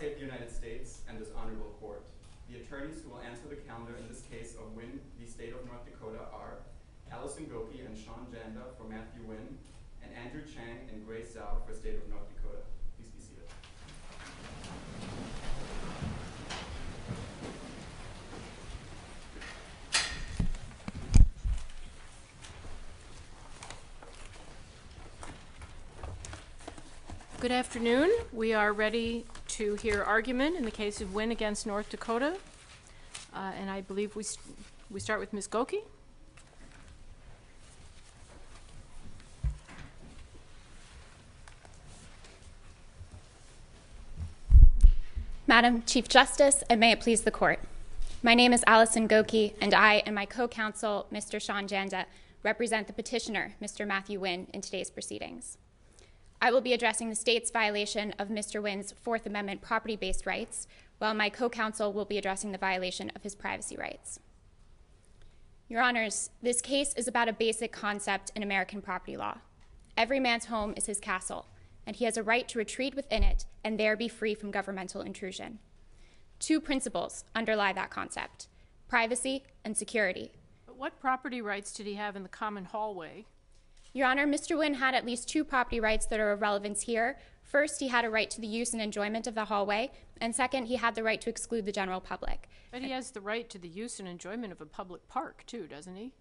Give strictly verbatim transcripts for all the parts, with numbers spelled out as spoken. save the United States and this honorable court. The attorneys who will answer the calendar in this case of Nguyen v. State of North Dakota are Alison Gocke and Sean Janda for Matthew Nguyen, and Andrew Chang and Grace Zhou for State of North Dakota. Please be seated. Good afternoon. We are ready to hear argument in the case of Nguyen against North Dakota. Uh, and I believe we, st we start with Miz Gocke. Madam Chief Justice, and may it please the court. My name is Alison Gocke, and I and my co-counsel, Mister Sean Janda, represent the petitioner, Mister Matthew Nguyen, in today's proceedings. I will be addressing the state's violation of Mister Nguyen's Fourth Amendment property-based rights, while my co-counsel will be addressing the violation of his privacy rights. Your Honors, this case is about a basic concept in American property law. Every man's home is his castle, and he has a right to retreat within it and there be free from governmental intrusion. Two principles underlie that concept: privacy and security. But what property rights did he have in the common hallway? Your Honor, Mister Nguyen had at least two property rights that are of relevance here. First, he had a right to the use and enjoyment of the hallway, and second, he had the right to exclude the general public. But he has the right to the use and enjoyment of a public park, too, doesn't he?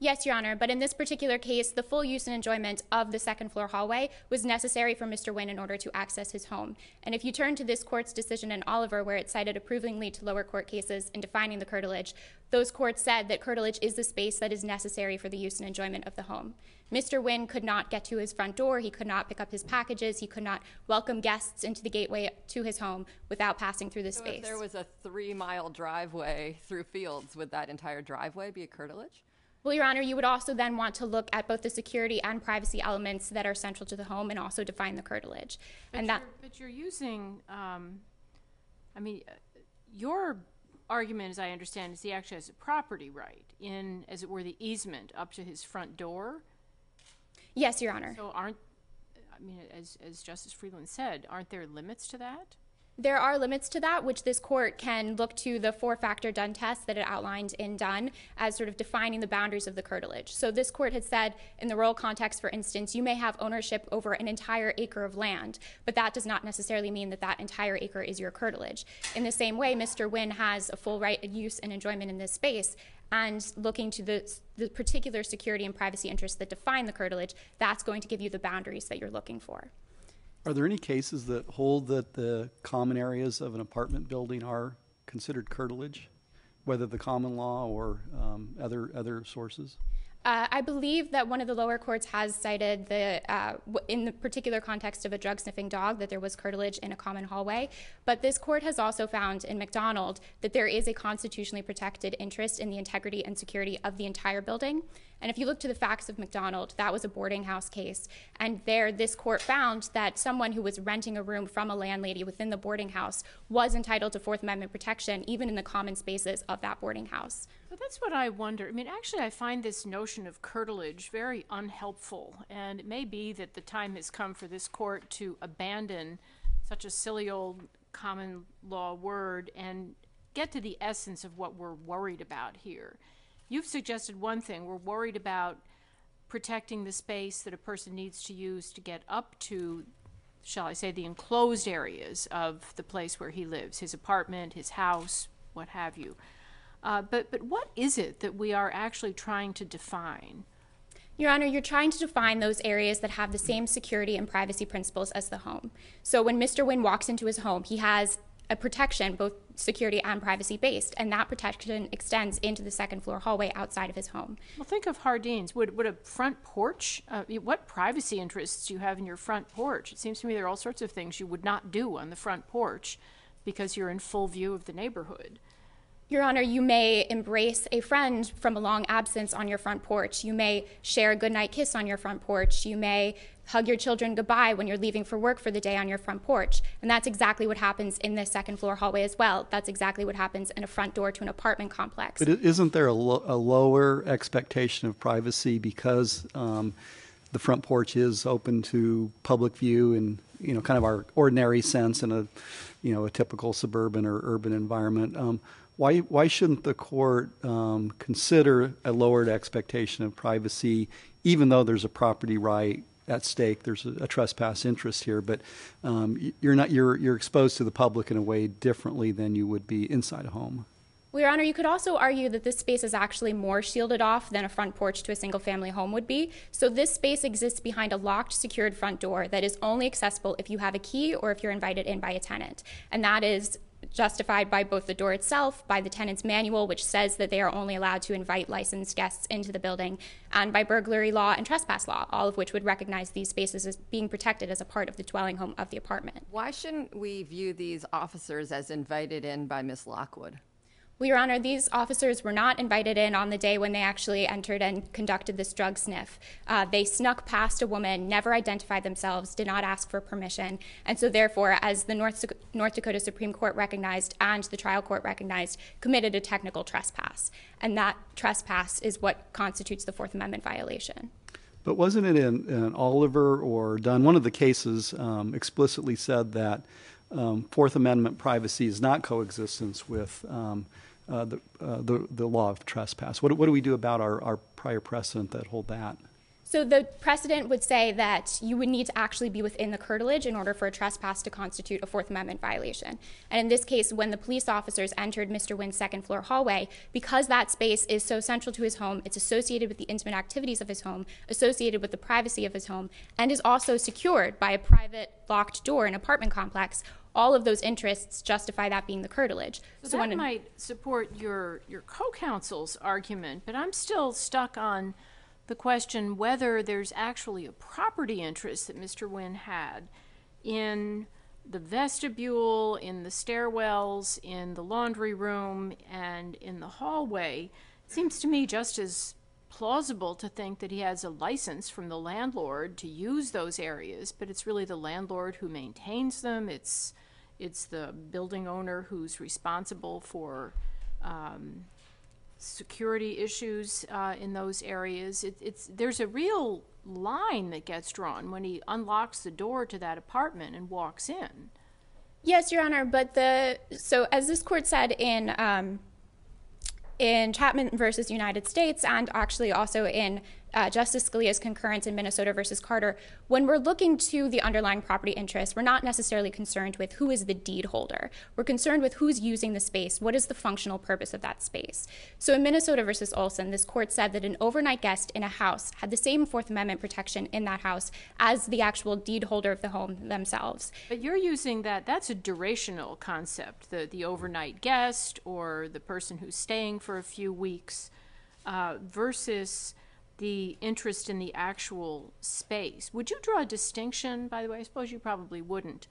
Yes, Your Honor, but in this particular case, the full use and enjoyment of the second floor hallway was necessary for Mister Nguyen in order to access his home. And if you turn to this court's decision in Oliver, where it cited approvingly to lower court cases in defining the curtilage, those courts said that curtilage is the space that is necessary for the use and enjoyment of the home. Mister Nguyen could not get to his front door, he could not pick up his packages, he could not welcome guests into the gateway to his home without passing through the so space. If there was a three-mile driveway through fields, would that entire driveway be a curtilage? Well, Your Honor, you would also then want to look at both the security and privacy elements that are central to the home and also define the curtilage. But, and you're, that but you're using, um, I mean, your argument, as I understand, is he actually has a property right in, as it were, the easement up to his front door. Yes, Your Honor. So aren't, I mean, as, as Justice Friedland said, aren't there limits to that? There are limits to that, which this court can look to the four-factor Dunn test that it outlined in Dunn as sort of defining the boundaries of the curtilage. So this court had said in the rural context, for instance, you may have ownership over an entire acre of land, but that does not necessarily mean that that entire acre is your curtilage. In the same way, Mister Nguyen has a full right of use and enjoyment in this space, and looking to the, the particular security and privacy interests that define the curtilage, that's going to give you the boundaries that you're looking for. Are there any cases that hold that the common areas of an apartment building are considered curtilage, whether the common law or um, other other sources? Uh, I believe that one of the lower courts has cited the, uh, in the particular context of a drug-sniffing dog, that there was curtilage in a common hallway. But this court has also found in McDonald that there is a constitutionally protected interest in the integrity and security of the entire building. And if you look to the facts of McDonald, that was a boarding house case. And there, this court found that someone who was renting a room from a landlady within the boarding house was entitled to Fourth Amendment protection, even in the common spaces of that boarding house. But that's what I wonder. I mean, actually, I find this notion of curtilage very unhelpful. And it may be that the time has come for this court to abandon such a silly old common law word and get to the essence of what we're worried about here. You've suggested one thing. We're worried about protecting the space that a person needs to use to get up to, shall I say, the enclosed areas of the place where he lives, his apartment, his house, what have you. Uh, but, but what is it that we are actually trying to define? Your Honor, you're trying to define those areas that have the same security and privacy principles as the home. So when Mister Nguyen walks into his home, he has a protection, both security and privacy-based, and that protection extends into the second-floor hallway outside of his home. Well, think of Jardines. Would, would a front porch, uh, what privacy interests do you have in your front porch? It seems to me there are all sorts of things you would not do on the front porch because you're in full view of the neighborhood. Your Honor, you may embrace a friend from a long absence on your front porch. You may share a goodnight kiss on your front porch. You may hug your children goodbye when you're leaving for work for the day on your front porch. And that's exactly what happens in the second floor hallway as well. That's exactly what happens in a front door to an apartment complex. But isn't there a, lo- a lower expectation of privacy because um, the front porch is open to public view in, you know, kind of our ordinary sense in a, you know, a typical suburban or urban environment. Um, why, why shouldn't the court um, consider a lowered expectation of privacy, even though there's a property right at stake? There's a, a trespass interest here, but um, you're not you're you're exposed to the public in a way differently than you would be inside a home. Well, Your Honor, you could also argue that this space is actually more shielded off than a front porch to a single-family home would be. So this space exists behind a locked, secured front door that is only accessible if you have a key or if you're invited in by a tenant, and that is justified by both the door itself, by the tenant's manual, which says that they are only allowed to invite licensed guests into the building, and by burglary law and trespass law, all of which would recognize these spaces as being protected as a part of the dwelling home of the apartment. Why shouldn't we view these officers as invited in by Miz Lockwood? Well, Your Honor, these officers were not invited in on the day when they actually entered and conducted this drug sniff. Uh, they snuck past a woman, never identified themselves, did not ask for permission. And so therefore, as the North, North Dakota Supreme Court recognized and the trial court recognized, committed a technical trespass. And that trespass is what constitutes the Fourth Amendment violation. But wasn't it in, in Oliver or Dunn? One of the cases um, explicitly said that um, Fourth Amendment privacy is not coexistence with um, Uh, the, uh, the, the law of trespass. What, what do we do about our, our prior precedent that hold that? So the precedent would say that you would need to actually be within the curtilage in order for a trespass to constitute a Fourth Amendment violation. And in this case, when the police officers entered Mister Nguyen's second floor hallway, because that space is so central to his home, it's associated with the intimate activities of his home, associated with the privacy of his home, and is also secured by a private locked door in an apartment complex, all of those interests justify that being the curtilage. So, so that might support your, your co-counsel's argument, but I'm still stuck on the question whether there's actually a property interest that Mister Nguyen had in the vestibule, in the stairwells, in the laundry room, and in the hallway. It seems to me just as plausible to think that he has a license from the landlord to use those areas, but it's really the landlord who maintains them. It's It's the building owner who's responsible for um, security issues uh, in those areas. It, it's, there's a real line that gets drawn when he unlocks the door to that apartment and walks in. Yes, Your Honor, but the, so as this court said in, um, in Chapman versus United States, and actually also in Uh, Justice Scalia's concurrence in Minnesota versus Carter, when we're looking to the underlying property interest, we're not necessarily concerned with who is the deed holder. We're concerned with who's using the space. What is the functional purpose of that space? So in Minnesota versus Olson, this court said that an overnight guest in a house had the same Fourth Amendment protection in that house as the actual deed holder of the home themselves. But you're using that, that's a durational concept, the, the overnight guest or the person who's staying for a few weeks uh, versus the interest in the actual space. Would you draw a distinction, by the way, I suppose you probably wouldn't,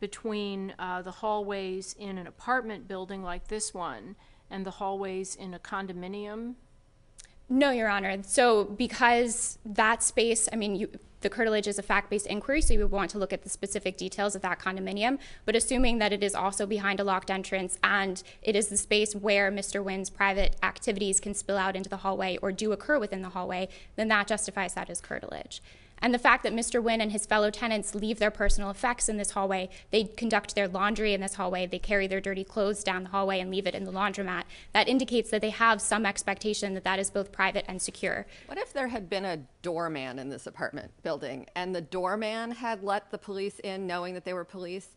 between uh, the hallways in an apartment building like this one and the hallways in a condominium? No, Your Honor. So because that space, I mean, you, the curtilage is a fact-based inquiry, so you would want to look at the specific details of that condominium, but assuming that it is also behind a locked entrance and it is the space where Mister Nguyen's private activities can spill out into the hallway or do occur within the hallway, then that justifies that as curtilage. And the fact that Mister Nguyen and his fellow tenants leave their personal effects in this hallway, they conduct their laundry in this hallway, they carry their dirty clothes down the hallway and leave it in the laundromat, that indicates that they have some expectation that that is both private and secure. What if there had been a doorman in this apartment building and the doorman had let the police in knowing that they were police?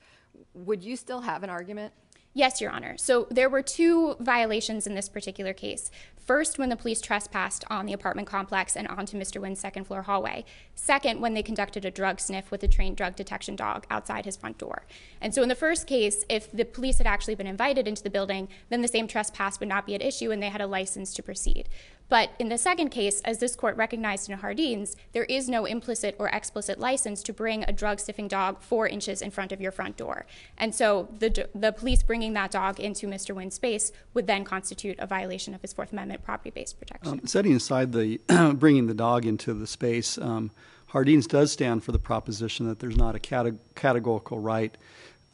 Would you still have an argument? Yes, Your Honor. So there were two violations in this particular case. First, when the police trespassed on the apartment complex and onto Mister Nguyen's second floor hallway. Second, when they conducted a drug sniff with a trained drug detection dog outside his front door. And so in the first case, if the police had actually been invited into the building, then the same trespass would not be at issue and they had a license to proceed. But in the second case, as this court recognized in Jardines, there is no implicit or explicit license to bring a drug sniffing dog four inches in front of your front door. And so the, the police bringing that dog into Mister Nguyen's space would then constitute a violation of his Fourth Amendment property-based protection. Um, setting aside the bringing the dog into the space, um, Jardines does stand for the proposition that there's not a cate- categorical right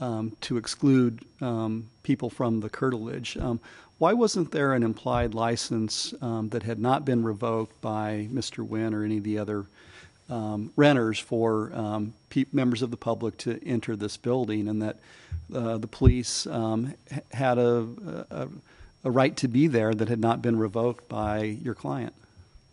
um, to exclude um, people from the curtilage. Um, Why wasn't there an implied license um, that had not been revoked by Mister Nguyen or any of the other um, renters for um, pe members of the public to enter this building, and that uh, the police um, had a, a, a right to be there that had not been revoked by your client.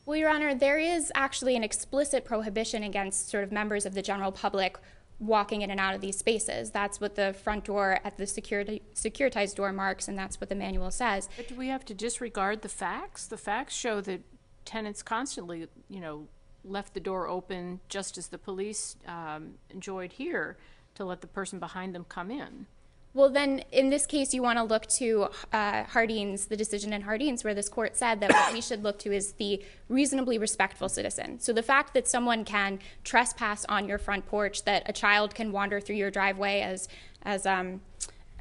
Well, Your Honor, there is actually an explicit prohibition against sort of members of the general public walking in and out of these spaces. That's what the front door at the security, securitized door marks, and that's what the manual says. But do we have to disregard the facts? The facts show that tenants constantly, you know, left the door open, just as the police um, enjoyed here, to let the person behind them come in. Well, then, in this case, you want to look to uh, Jardines, the decision in Jardines, where this court said that what we should look to is the reasonably respectful citizen. So the fact that someone can trespass on your front porch, that a child can wander through your driveway, as, as um,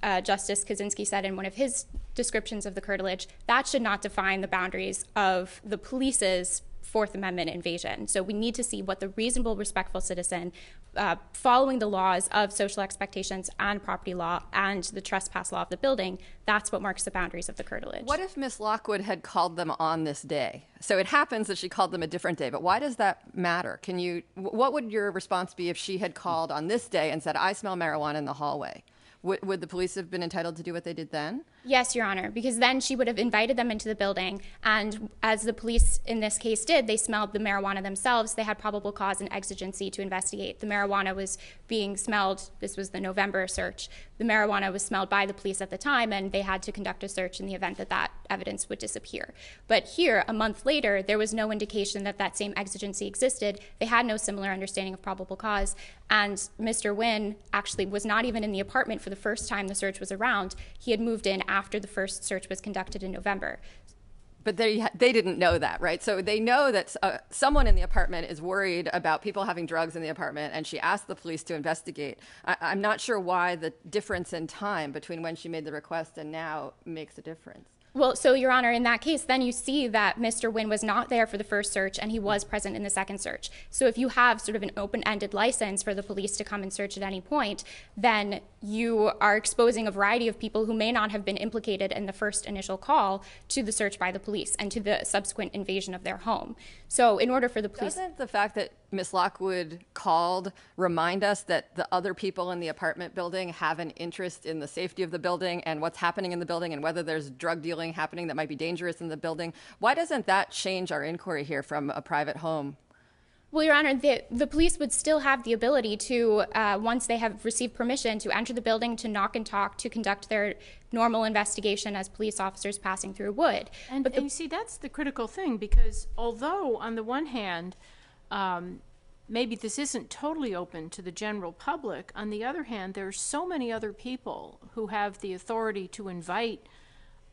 uh, Justice Kaczynski said in one of his descriptions of the curtilage, that should not define the boundaries of the police's Fourth Amendment invasion. So we need to see what the reasonable, respectful citizen, uh, following the laws of social expectations and property law and the trespass law of the building, that's what marks the boundaries of the curtilage. What if Miss Lockwood had called them on this day? So it happens that she called them a different day, but why does that matter? Can you, what would your response be if she had called on this day and said, I smell marijuana in the hallway? Would, would the police have been entitled to do what they did then? Yes, Your Honor, because then she would have invited them into the building, and as the police in this case did, they smelled the marijuana themselves. They had probable cause and exigency to investigate. The marijuana was being smelled. This was the November search. The marijuana was smelled by the police at the time, and they had to conduct a search in the event that that evidence would disappear. But here, a month later, there was no indication that that same exigency existed. They had no similar understanding of probable cause, and Mister Nguyen actually was not even in the apartment for the first time the search was around. He had moved in after the first search was conducted in November. But they, they didn't know that, right? So they know that uh, someone in the apartment is worried about people having drugs in the apartment, and she asked the police to investigate. I, I'm not sure why the difference in time between when she made the request and now makes a difference. Well, so, Your Honor, in that case, then you see that Mister Nguyen was not there for the first search, and he was present in the second search. So if you have sort of an open-ended license for the police to come and search at any point, then you are exposing a variety of people who may not have been implicated in the first initial call to the search by the police and to the subsequent invasion of their home. So in order for the police— Doesn't the fact that Miss Lockwood called remind us that the other people in the apartment building have an interest in the safety of the building and what's happening in the building and whether there's drug dealing happening that might be dangerous in the building? Why doesn't that change our inquiry here from a private home? Well, Your Honor, the, the police would still have the ability to, uh, once they have received permission, to enter the building, to knock and talk, to conduct their normal investigation as police officers passing through would. And, but the, and you see, that's the critical thing, because although on the one hand, Um, maybe this isn't totally open to the general public, on the other hand, there are so many other people who have the authority to invite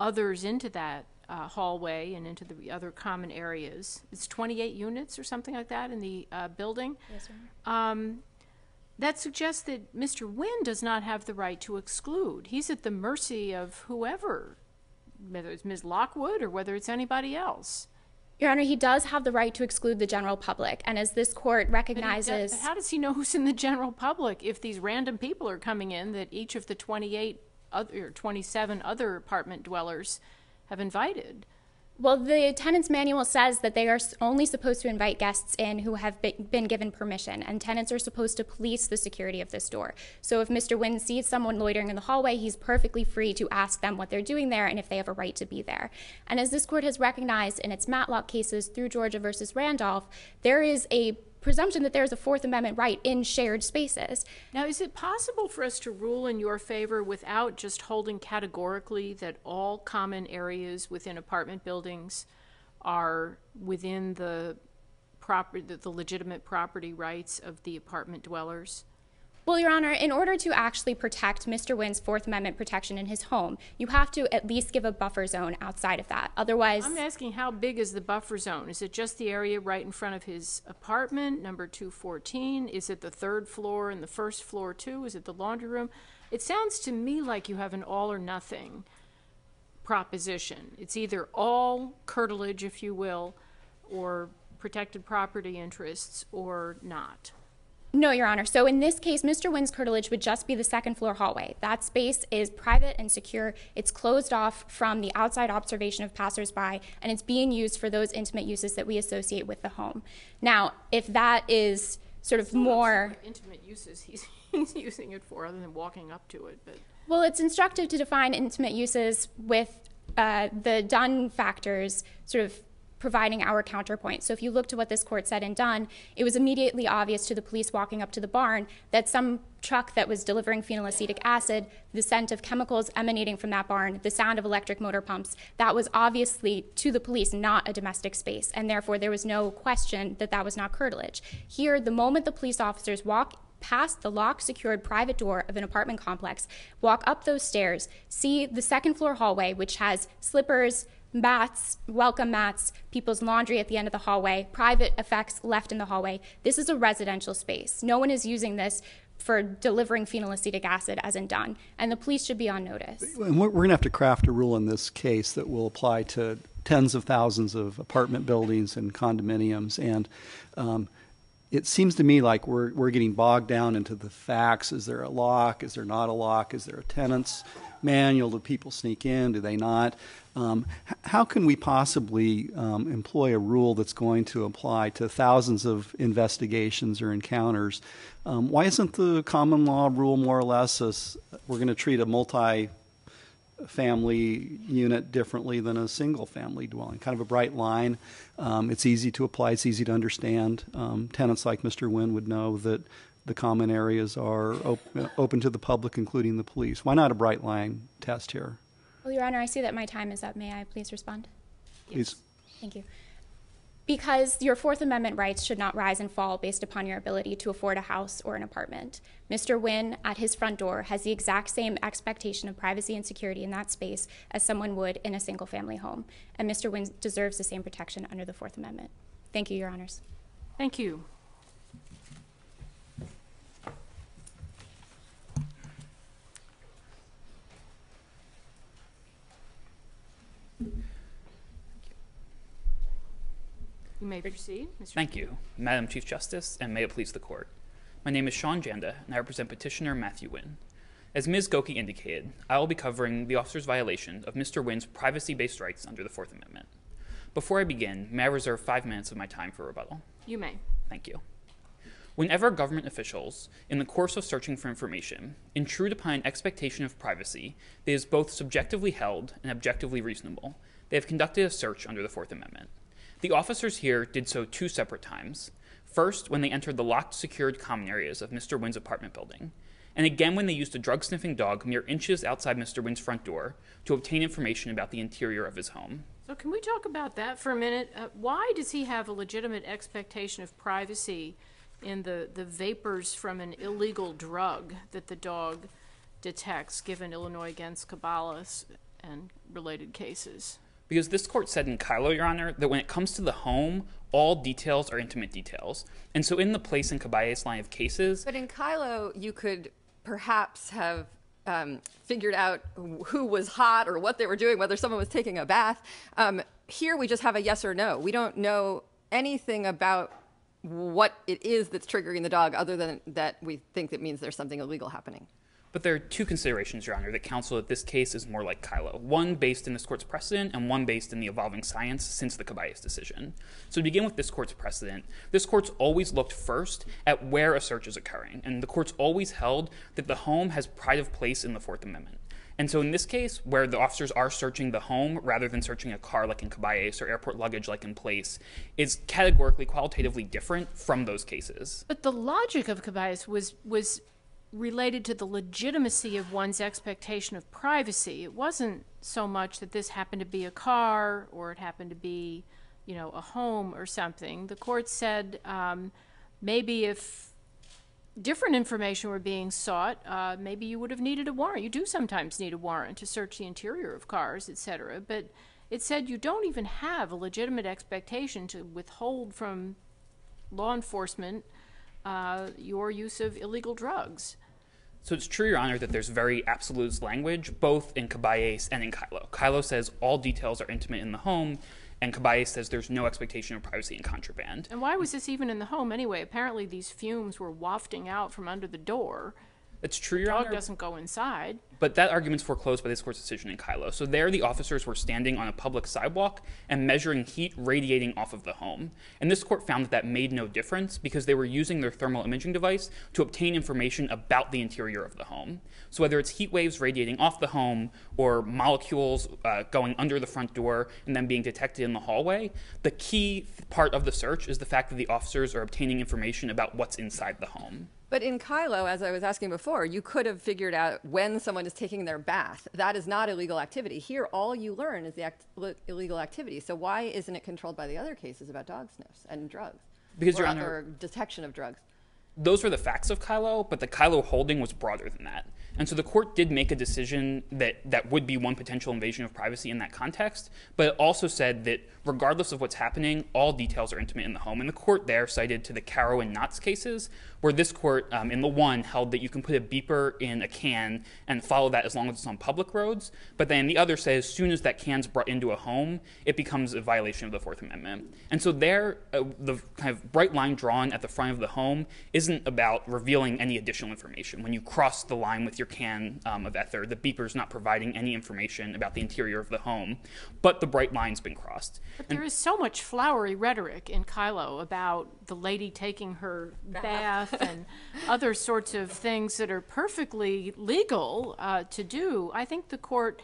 others into that uh, hallway and into the other common areas. It's twenty-eight units or something like that in the uh, building. Yes, sir. Um, that suggests that Mister Nguyen does not have the right to exclude. He's at the mercy of whoever, whether it's Miz Lockwood or whether it's anybody else. Your Honor, he does have the right to exclude the general public, and as this court recognizes— But how does he know who's in the general public if these random people are coming in that each of the twenty-eight other, or twenty-seven other apartment dwellers have invited? Well, the tenants' manual says that they are only supposed to invite guests in who have been given permission, and tenants are supposed to police the security of this door. So if Mister Nguyen sees someone loitering in the hallway, he's perfectly free to ask them what they're doing there and if they have a right to be there. And as this court has recognized in its Matlock cases through Georgia versus Randolph, there is a presumption that there is a Fourth Amendment right in shared spaces. Now, is it possible for us to rule in your favor without just holding categorically that all common areas within apartment buildings are within the proper, the, the legitimate property rights of the apartment dwellers? Well, Your Honor, in order to actually protect Mister Nguyen's Fourth Amendment protection in his home, you have to at least give a buffer zone outside of that. Otherwise— I'm asking, how big is the buffer zone? Is it just the area right in front of his apartment, number two fourteen? Is it the third floor and the first floor too? Is it the laundry room? It sounds to me like you have an all or nothing proposition. It's either all curtilage, if you will, or protected property interests or not. No, Your Honor. So in this case, Mister Nguyen's curtilage would just be the second floor hallway. That space is private and secure. It's closed off from the outside observation of passersby, and it's being used for those intimate uses that we associate with the home. Now, if that is sort of more intimate uses he's, he's using it for other than walking up to it, but well, it's instructive to define intimate uses with uh, the Dunn factors sort of providing our counterpoint. So if you look to what this court said in Dunn, it was immediately obvious to the police walking up to the barn that some truck that was delivering phenyl acetic acid, the scent of chemicals emanating from that barn, the sound of electric motor pumps, that was obviously to the police not a domestic space, and therefore there was no question that that was not curtilage. Here, the moment the police officers walk past the locked, secured private door of an apartment complex, walk up those stairs, see the second floor hallway, which has slippers, mats, welcome mats, people's laundry at the end of the hallway, private effects left in the hallway. This is a residential space. No one is using this for delivering phenyl acetic acid as in Dunn, and the police should be on notice. And we're going to have to craft a rule in this case that will apply to tens of thousands of apartment buildings and condominiums, and um, it seems to me like we're, we're getting bogged down into the facts. Is there a lock? Is there not a lock? Is there a tenant's manual? Do people sneak in? Do they not? Um, how can we possibly um, employ a rule that's going to apply to thousands of investigations or encounters? Um, why isn't the common law rule more or less a, we're going to treat a multi-family unit differently than a single-family dwelling? Kind of a bright line. Um, it's easy to apply. It's easy to understand. Um, tenants like Mister Nguyen would know that the common areas are op- open to the public, including the police. Why not a bright line test here? Well, Your Honor, I see that my time is up. May I please respond? Yes. Please. Thank you. Because your Fourth Amendment rights should not rise and fall based upon your ability to afford a house or an apartment. Mister Nguyen, at his front door, has the exact same expectation of privacy and security in that space as someone would in a single-family home. And Mister Nguyen deserves the same protection under the Fourth Amendment. Thank you, Your Honors. Thank you. You may proceed, Mister Thank you, Madam Chief Justice, and may it please the Court. My name is Sean Janda, and I represent Petitioner Matthew Nguyen. As Miz Gocke indicated, I will be covering the officer's violation of Mister Nguyen's privacy-based rights under the Fourth Amendment. Before I begin, may I reserve five minutes of my time for rebuttal? You may. Thank you. Whenever government officials, in the course of searching for information, intrude upon an expectation of privacy that is both subjectively held and objectively reasonable, they have conducted a search under the Fourth Amendment. The officers here did so two separate times. First, when they entered the locked, secured common areas of Mister Nguyen's apartment building, and again when they used a drug-sniffing dog mere inches outside Mister Nguyen's front door to obtain information about the interior of his home. So can we talk about that for a minute? Uh, why does he have a legitimate expectation of privacy in the, the vapors from an illegal drug that the dog detects, given Illinois against Caballus and related cases? Because this court said in Kyllo, Your Honor, that when it comes to the home, all details are intimate details. And so in the Place and Caballus line of cases... But in Kyllo, you could perhaps have um, figured out who was hot or what they were doing, whether someone was taking a bath. Um, here we just have a yes or no. We don't know anything about what it is that's triggering the dog other than that we think that means there's something illegal happening. But there are two considerations, Your Honor, that counsel that this case is more like Kyllo, one based in this court's precedent and one based in the evolving science since the Caballus decision. So to begin with this court's precedent, this court's always looked first at where a search is occurring, and the court's always held that the home has pride of place in the Fourth Amendment. And so in this case, where the officers are searching the home rather than searching a car like in Caballus or airport luggage like in Place, is categorically, qualitatively different from those cases. But the logic of Caballus was was... related to the legitimacy of one's expectation of privacy. It wasn't so much that this happened to be a car or it happened to be, you know, a home or something. The court said um, maybe if different information were being sought, uh, maybe you would have needed a warrant. You do sometimes need a warrant to search the interior of cars, et cetera. But it said you don't even have a legitimate expectation to withhold from law enforcement Uh, your use of illegal drugs. So it's true, Your Honor, that there's very absolute language, both in Caballus and in Kyllo. Kyllo says all details are intimate in the home, and Caballus says there's no expectation of privacy in contraband. And why was this even in the home anyway? Apparently these fumes were wafting out from under the door. It's true, Your Honor. The dog doesn't go inside. But that argument's foreclosed by this court's decision in Kyllo. So there the officers were standing on a public sidewalk and measuring heat radiating off of the home. And this court found that that made no difference because they were using their thermal imaging device to obtain information about the interior of the home. So whether it's heat waves radiating off the home or molecules uh, going under the front door and then being detected in the hallway, the key part of the search is the fact that the officers are obtaining information about what's inside the home. But in Kyllo, as I was asking before, you could have figured out when someone is taking their bath. That is not illegal activity. Here, all you learn is the act illegal activity. So why isn't it controlled by the other cases about dog sniffs and drugs? Because or Your Honor, other detection of drugs. Those were the facts of Kyllo, but the Kyllo holding was broader than that. And so the court did make a decision that that would be one potential invasion of privacy in that context, but it also said that regardless of what's happening, all details are intimate in the home. And the court there cited to the Karo and Knotts cases, where this court um, in the one held that you can put a beeper in a can and follow that as long as it's on public roads, but then the other says as soon as that can's brought into a home, it becomes a violation of the Fourth Amendment. And so there, uh, the kind of bright line drawn at the front of the home isn't about revealing any additional information. When you cross the line with your can um, of ether, the beeper's not providing any information about the interior of the home, but the bright line's been crossed. But there and is so much flowery rhetoric in Kyllo about the lady taking her bath and other sorts of things that are perfectly legal uh, to do. I think the court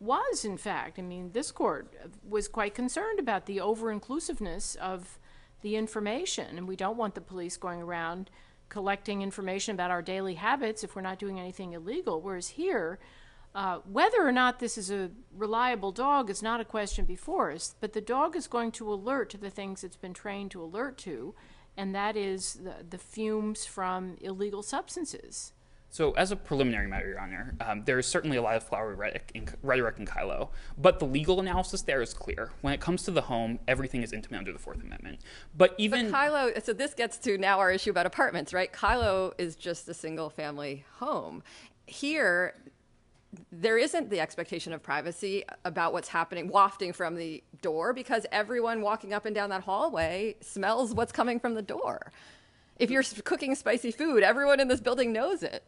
was, in fact, I mean, this court was quite concerned about the over-inclusiveness of the information, and we don't want the police going around collecting information about our daily habits if we're not doing anything illegal. Whereas here, uh, whether or not this is a reliable dog is not a question before us, but the dog is going to alert to the things it's been trained to alert to, and that is the, the fumes from illegal substances. So as a preliminary matter, Your Honor, um, there is certainly a lot of flowery rhetoric in, rhetoric in Kyllo, but the legal analysis there is clear. When it comes to the home, everything is intimate under the Fourth Amendment. But even but Kyllo, so this gets to now our issue about apartments, right? Kyllo is just a single-family home. Here, there isn't the expectation of privacy about what's happening, wafting from the door, because everyone walking up and down that hallway smells what's coming from the door. If you're cooking spicy food, everyone in this building knows it.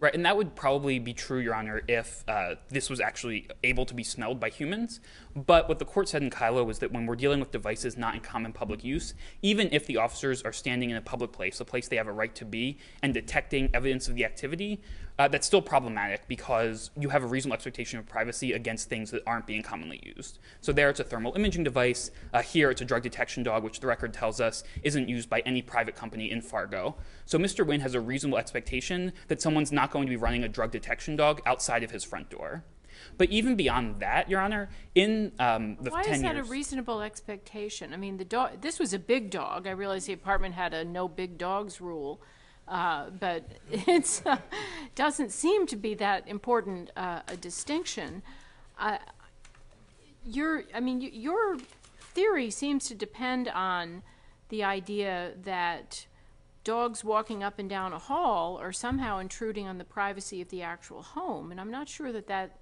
Right, and that would probably be true, Your Honor, if uh, this was actually able to be smelled by humans. But what the court said in Kyllo was that when we're dealing with devices not in common public use, even if the officers are standing in a public place, a place they have a right to be, and detecting evidence of the activity, uh, that's still problematic because you have a reasonable expectation of privacy against things that aren't being commonly used. So there it's a thermal imaging device. Uh, here it's a drug detection dog, which the record tells us isn't used by any private company in Fargo. So Mister Nguyen has a reasonable expectation that someone's not going to be running a drug detection dog outside of his front door. But even beyond that, Your Honor, in um, the Why ten is that years, a reasonable expectation? I mean, the dog, this was a big dog. I realize the apartment had a no big dogs rule, uh, but it uh, doesn't seem to be that important uh, a distinction. Uh, your, I mean, your theory seems to depend on the idea that dogs walking up and down a hall are somehow intruding on the privacy of the actual home, and I'm not sure that that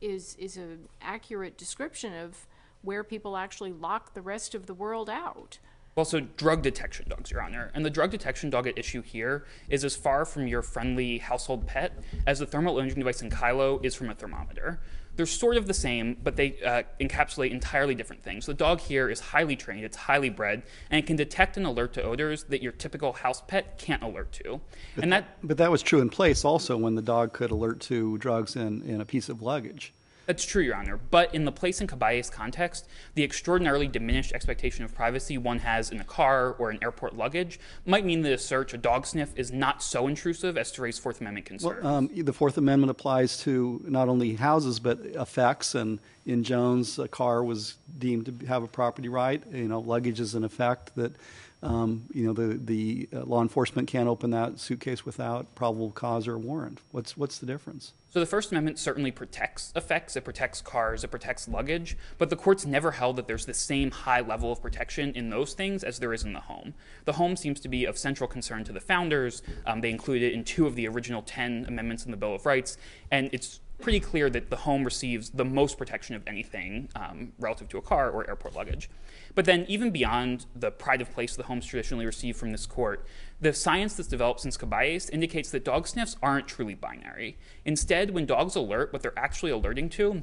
is is an accurate description of where people actually lock the rest of the world out. Also, drug detection dogs, Your Honor. And the drug detection dog at issue here is as far from your friendly household pet as the thermal imaging device in Kyllo is from a thermometer. They're sort of the same, but they uh, encapsulate entirely different things. The dog here is highly trained, it's highly bred, and it can detect and alert to odors that your typical house pet can't alert to. But, and that, but that was true in Place also, when the dog could alert to drugs in, in a piece of luggage. That's true, Your Honor, but in the Place and Caballus context, the extraordinarily diminished expectation of privacy one has in a car or an airport luggage might mean that a search, a dog sniff, is not so intrusive as to raise Fourth Amendment concerns. Well, um, the Fourth Amendment applies to not only houses but effects, and in Jones, a car was deemed to have a property right. You know, luggage is an effect that um, you know the the uh, law enforcement can't open that suitcase without probable cause or warrant. What's what's the difference? So the First Amendment certainly protects effects, it protects cars, it protects luggage, but the court's never held that there's the same high level of protection in those things as there is in the home. The home seems to be of central concern to the founders. Um, they included it in two of the original ten amendments in the Bill of Rights, and it's pretty clear that the home receives the most protection of anything um, relative to a car or airport luggage. But then even beyond the pride of place the homes traditionally receive from this court, the science that's developed since Caballus indicates that dog sniffs aren't truly binary. Instead, when dogs alert, what they're actually alerting to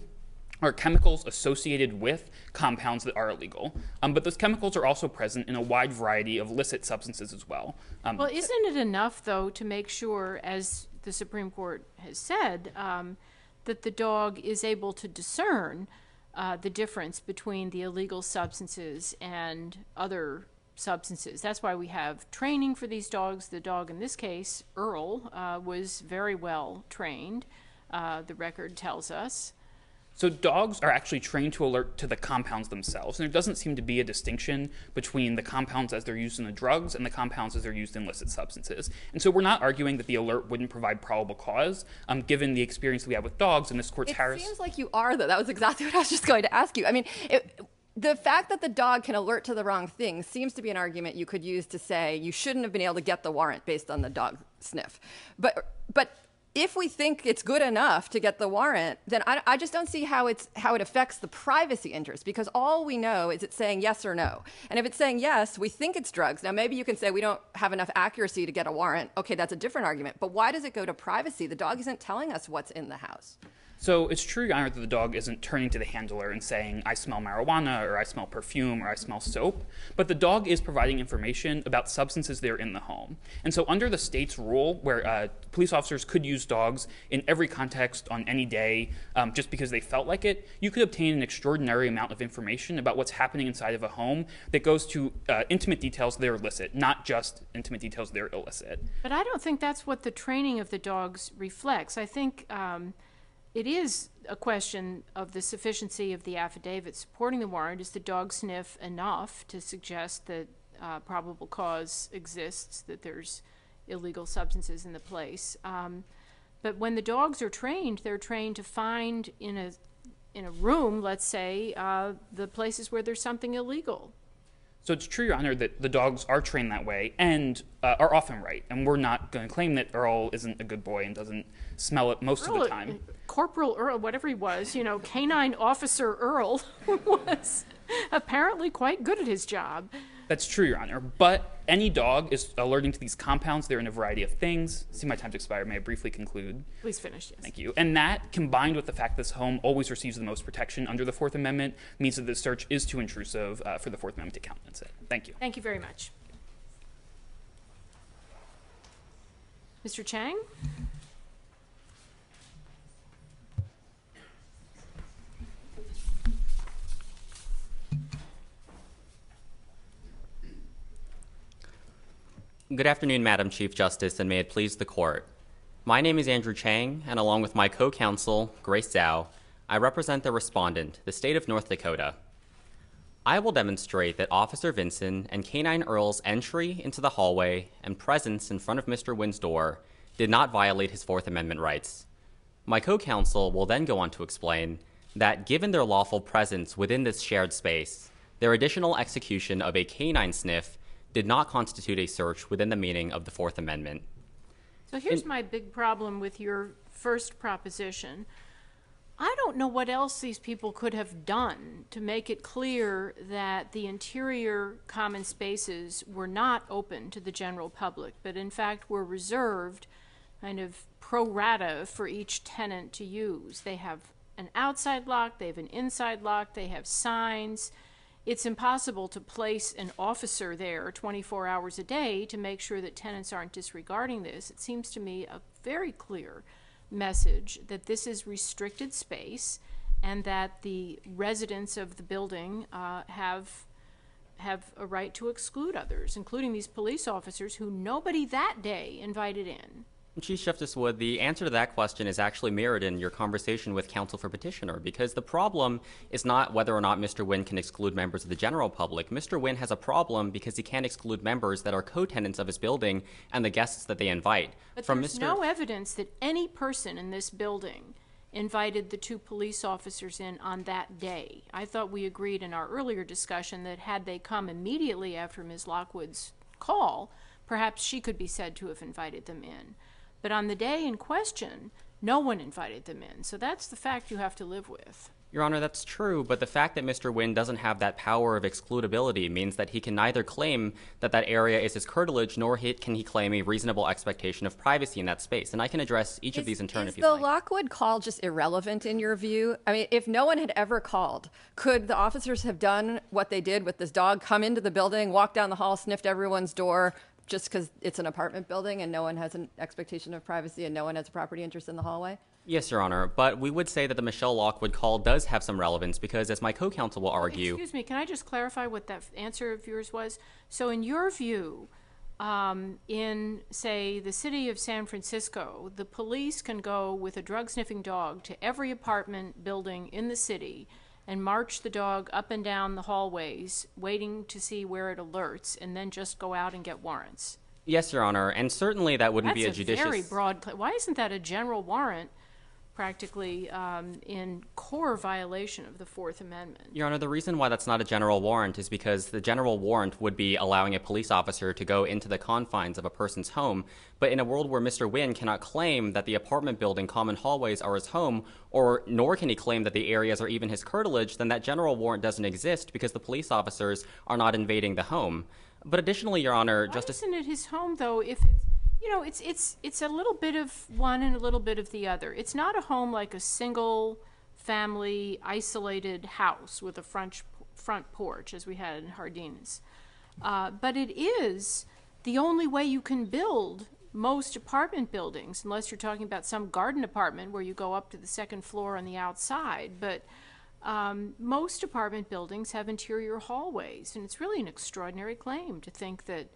are chemicals associated with compounds that are illegal. Um, but those chemicals are also present in a wide variety of licit substances as well. Um, well, isn't it enough, though, to make sure, as the Supreme Court has said, um, that the dog is able to discern uh, the difference between the illegal substances and other substances? That's why we have training for these dogs. The dog in this case, Earl, uh, was very well trained, uh, the record tells us. So dogs are actually trained to alert to the compounds themselves, and there doesn't seem to be a distinction between the compounds as they're used in the drugs and the compounds as they're used in illicit substances. And so we're not arguing that the alert wouldn't provide probable cause, um, given the experience we have with dogs in this court's it Harris. It seems like you are, though. That was exactly what I was just going to ask you. I mean, it, the fact that the dog can alert to the wrong thing seems to be an argument you could use to say you shouldn't have been able to get the warrant based on the dog sniff. But but. If we think it's good enough to get the warrant, then I, I just don't see how it's how it affects the privacy interest, because all we know is it's saying yes or no. And if it's saying yes, we think it's drugs. Now, maybe you can say we don't have enough accuracy to get a warrant. Okay, that's a different argument. But why does it go to privacy? The dog isn't telling us what's in the house. So it's true, Your Honor, that the dog isn't turning to the handler and saying, I smell marijuana, or I smell perfume, or I smell soap. But the dog is providing information about substances that are in the home. And so under the state's rule, where uh, police officers could use dogs in every context on any day um, just because they felt like it, you could obtain an extraordinary amount of information about what's happening inside of a home that goes to uh, intimate details that are illicit, not just intimate details that are illicit. But I don't think that's what the training of the dogs reflects. I think... Um It is a question of the sufficiency of the affidavit supporting the warrant. Is the dog sniff enough to suggest that uh, probable cause exists, that there's illegal substances in the place? Um, but when the dogs are trained, they're trained to find in a, in a room, let's say, uh, the places where there's something illegal. So it's true, Your Honor, that the dogs are trained that way and uh, are often right. And we're not going to claim that Earl isn't a good boy and doesn't smell it most Earl, of the time. Corporal Earl, whatever he was, you know, canine officer Earl was apparently quite good at his job. That's true, Your Honor. But any dog is alerting to these compounds. They're in a variety of things. See, my time's expired. May I briefly conclude? Please finish, yes. Thank you. And that, combined with the fact this home always receives the most protection under the Fourth Amendment, means that the search is too intrusive uh, for the Fourth Amendment to countenance it. Thank you. Thank you very much. Mister Chang? Good afternoon, Madam Chief Justice, and may it please the Court. My name is Andrew Chang, and along with my co-counsel, Grace Zhou, I represent the respondent, the state of North Dakota. I will demonstrate that Officer Vinson and Canine Earl's entry into the hallway and presence in front of Mister Nguyen's door did not violate his Fourth Amendment rights. My co-counsel will then go on to explain that given their lawful presence within this shared space, their additional execution of a canine sniff did not constitute a search within the meaning of the Fourth Amendment. So here's In my big problem with your first proposition. I don't know what else these people could have done to make it clear that the interior common spaces were not open to the general public, but in fact were reserved kind of pro rata for each tenant to use. They have an outside lock, they have an inside lock, they have signs. It's impossible to place an officer there twenty-four hours a day to make sure that tenants aren't disregarding this. It seems to me a very clear message that this is restricted space and that the residents of the building uh, have, have a right to exclude others, including these police officers who nobody that day invited in. Chief Justice Wood, the answer to that question is actually mirrored in your conversation with counsel for petitioner, because the problem is not whether or not Mister Nguyen can exclude members of the general public. Mister Nguyen has a problem because he can't exclude members that are co-tenants of his building and the guests that they invite. But From there's Mister no evidence that any person in this building invited the two police officers in on that day. I thought we agreed in our earlier discussion that had they come immediately after Miz Lockwood's call, perhaps she could be said to have invited them in. But on the day in question, No one invited them in. So that's the fact you have to live with. Your Honor, that's true, but the fact that Mister Nguyen doesn't have that power of excludability means that he can neither claim that that area is his curtilage, nor he, can he claim a reasonable expectation of privacy in that space. And I can address each is, of these in turn if you like. Is the Lockwood call just irrelevant in your view? I mean, if no one had ever called, could the officers have done what they did with this dog, come into the building, walk down the hall, sniffed everyone's door, just because it's an apartment building and no one has an expectation of privacy and no one has a property interest in the hallway? Yes, Your Honor, but we would say that the Michelle Lockwood call does have some relevance because, as my co-counsel will argue... Excuse me, can I just clarify what that answer of yours was? So in your view, um, in, say, the city of San Francisco, the police can go with a drug-sniffing dog to every apartment building in the city and march the dog up and down the hallways, waiting to see where it alerts, and then just go out and get warrants? Yes, Your Honor, and certainly that wouldn't be a judicious... That's a very broad... Why isn't that a general warrant? Practically um, in core violation of the Fourth Amendment. Your Honor, the reason why that's not a general warrant is because the general warrant would be allowing a police officer to go into the confines of a person's home. But in a world where Mister Nguyen cannot claim that the apartment building common hallways are his home, or nor can he claim that the areas are even his curtilage, then that general warrant doesn't exist because the police officers are not invading the home. But additionally, Your Honor, why Justice... Why isn't it his home, though, if it's... You know, it's it's it's a little bit of one and a little bit of the other. It's not a home like a single family isolated house with a front front porch as we had in Jardines. Uh, but it is the only way you can build most apartment buildings, unless you're talking about some garden apartment where you go up to the second floor on the outside. But um, most apartment buildings have interior hallways, and it's really an extraordinary claim to think that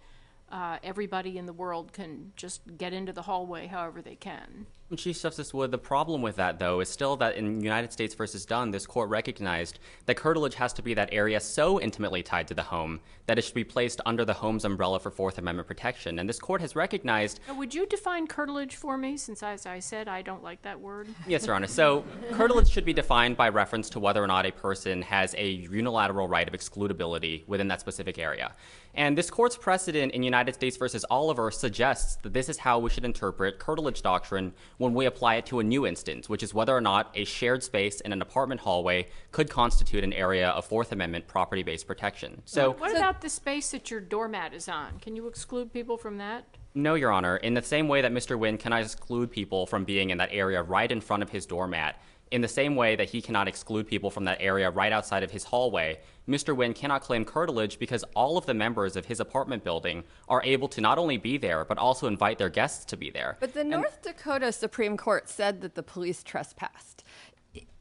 Uh, everybody in the world can just get into the hallway however they can. Chief Justice Wood, the problem with that, though, is still that in United States versus Dunn, this court recognized that curtilage has to be that area so intimately tied to the home that it should be placed under the home's umbrella for Fourth Amendment protection. And this court has recognized... Now, would you define curtilage for me, since, as I said, I don't like that word? Yes, Your Honor. So curtilage should be defined by reference to whether or not a person has a unilateral right of excludability within that specific area. And this court's precedent in United States versus Oliver suggests that this is how we should interpret curtilage doctrine when we apply it to a new instance, which is whether or not a shared space in an apartment hallway could constitute an area of Fourth Amendment property-based protection. So, what about the space that your doormat is on? Can you exclude people from that? No, Your Honor. In the same way that Mister Nguyen cannot exclude people from being in that area right in front of his doormat, in the same way that he cannot exclude people from that area right outside of his hallway, Mister Nguyen cannot claim curtilage because all of the members of his apartment building are able to not only be there, but also invite their guests to be there. But the and North Dakota Supreme Court said that the police trespassed.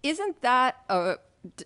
Isn't that a d-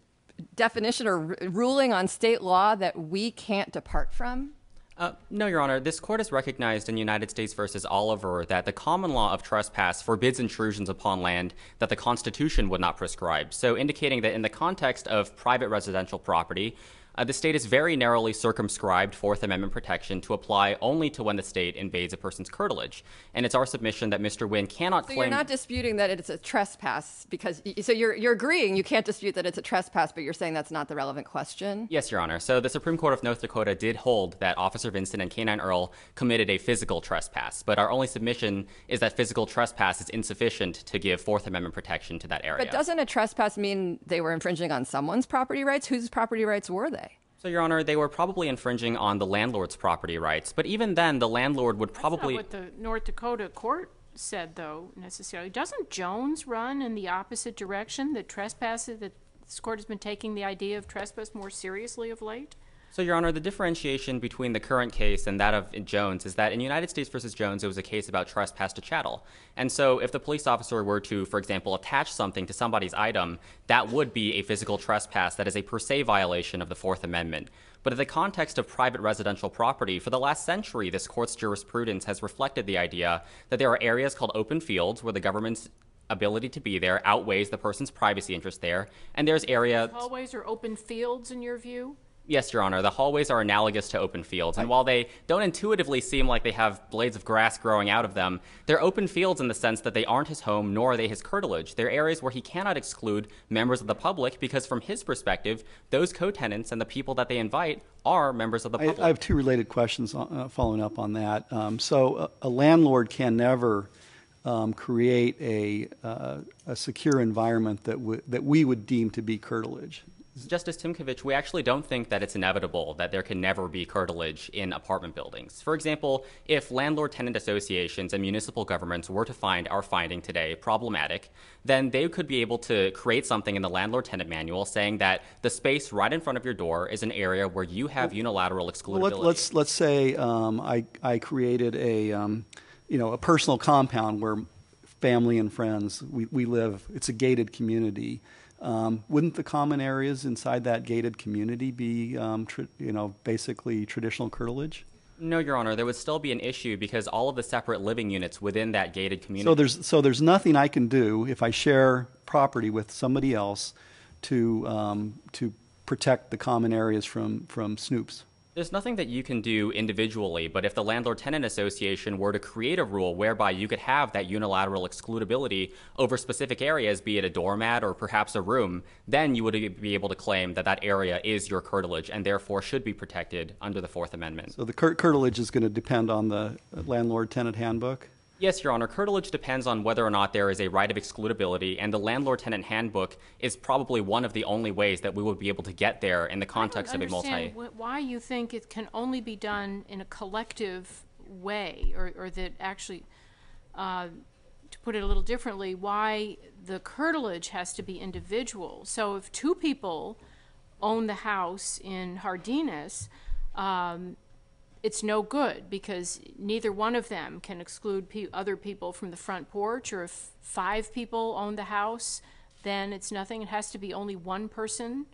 definition or r- ruling on state law that we can't depart from? Uh, no, Your Honor. This court has recognized in United States versus Oliver that the common law of trespass forbids intrusions upon land that the Constitution would not prescribe, so indicating that in the context of private residential property, Uh, the state is very narrowly circumscribed Fourth Amendment protection to apply only to when the state invades a person's curtilage. And it's our submission that Mister Nguyen cannot so claim... So you're not disputing that it's a trespass because... So you're, you're agreeing you can't dispute that it's a trespass, but you're saying that's not the relevant question? Yes, Your Honor. So the Supreme Court of North Dakota did hold that Officer Vinson and Canine Earl committed a physical trespass, but our only submission is that physical trespass is insufficient to give Fourth Amendment protection to that area. But doesn't a trespass mean they were infringing on someone's property rights? Whose property rights were they? So, Your Honor, they were probably infringing on the landlord's property rights. But even then, the landlord would probably... That's not what the North Dakota court said, though, necessarily. Doesn't Jones run in the opposite direction, that trespass, that this court has been taking the idea of trespass more seriously of late? So, Your Honor, the differentiation between the current case and that of Jones is that in United States versus Jones, it was a case about trespass to chattel. And so if the police officer were to, for example, attach something to somebody's item, that would be a physical trespass that is a per se violation of the Fourth Amendment. But in the context of private residential property, for the last century, this court's jurisprudence has reflected the idea that there are areas called open fields where the government's ability to be there outweighs the person's privacy interest there. And there's area... Hallways are open fields in your view? Yes, Your Honor. The hallways are analogous to open fields, and while they don't intuitively seem like they have blades of grass growing out of them, they're open fields in the sense that they aren't his home, nor are they his curtilage. They're areas where he cannot exclude members of the public because, from his perspective, those co-tenants and the people that they invite are members of the public. I, I have two related questions on, uh, following up on that. Um, so a, a landlord can never um, create a, uh, a secure environment that, that we would deem to be curtilage. Justice Timkovich, we actually don't think that it's inevitable that there can never be curtilage in apartment buildings. For example, if landlord-tenant associations and municipal governments were to find our finding today problematic, then they could be able to create something in the landlord-tenant manual saying that the space right in front of your door is an area where you have unilateral excludability. Well, let's, let's say um, I, I created a, um, you know, a personal compound where family and friends, we, we live, it's a gated community. Um, wouldn't the common areas inside that gated community be, um, you know, basically traditional curtilage? No, Your Honor. There would still be an issue because all of the separate living units within that gated community. So there's so there's nothing I can do if I share property with somebody else to um, to protect the common areas from from snoops. There's nothing that you can do individually, but if the Landlord-Tenant Association were to create a rule whereby you could have that unilateral excludability over specific areas, be it a doormat or perhaps a room, then you would be able to claim that that area is your curtilage and therefore should be protected under the Fourth Amendment. So the cur curtilage is going to depend on the Landlord-Tenant Handbook? Yes, Your Honor. Curtilage depends on whether or not there is a right of excludability, and the Landlord-Tenant Handbook is probably one of the only ways that we would be able to get there in the context of a multi. I don't understand why you think it can only be done in a collective way, or, or that actually, uh, to put it a little differently, why the curtilage has to be individual. So if two people own the house in Jardines, um, it's no good because neither one of them can exclude pe other people from the front porch, or if five people own the house, then it's nothing. It has to be only one person.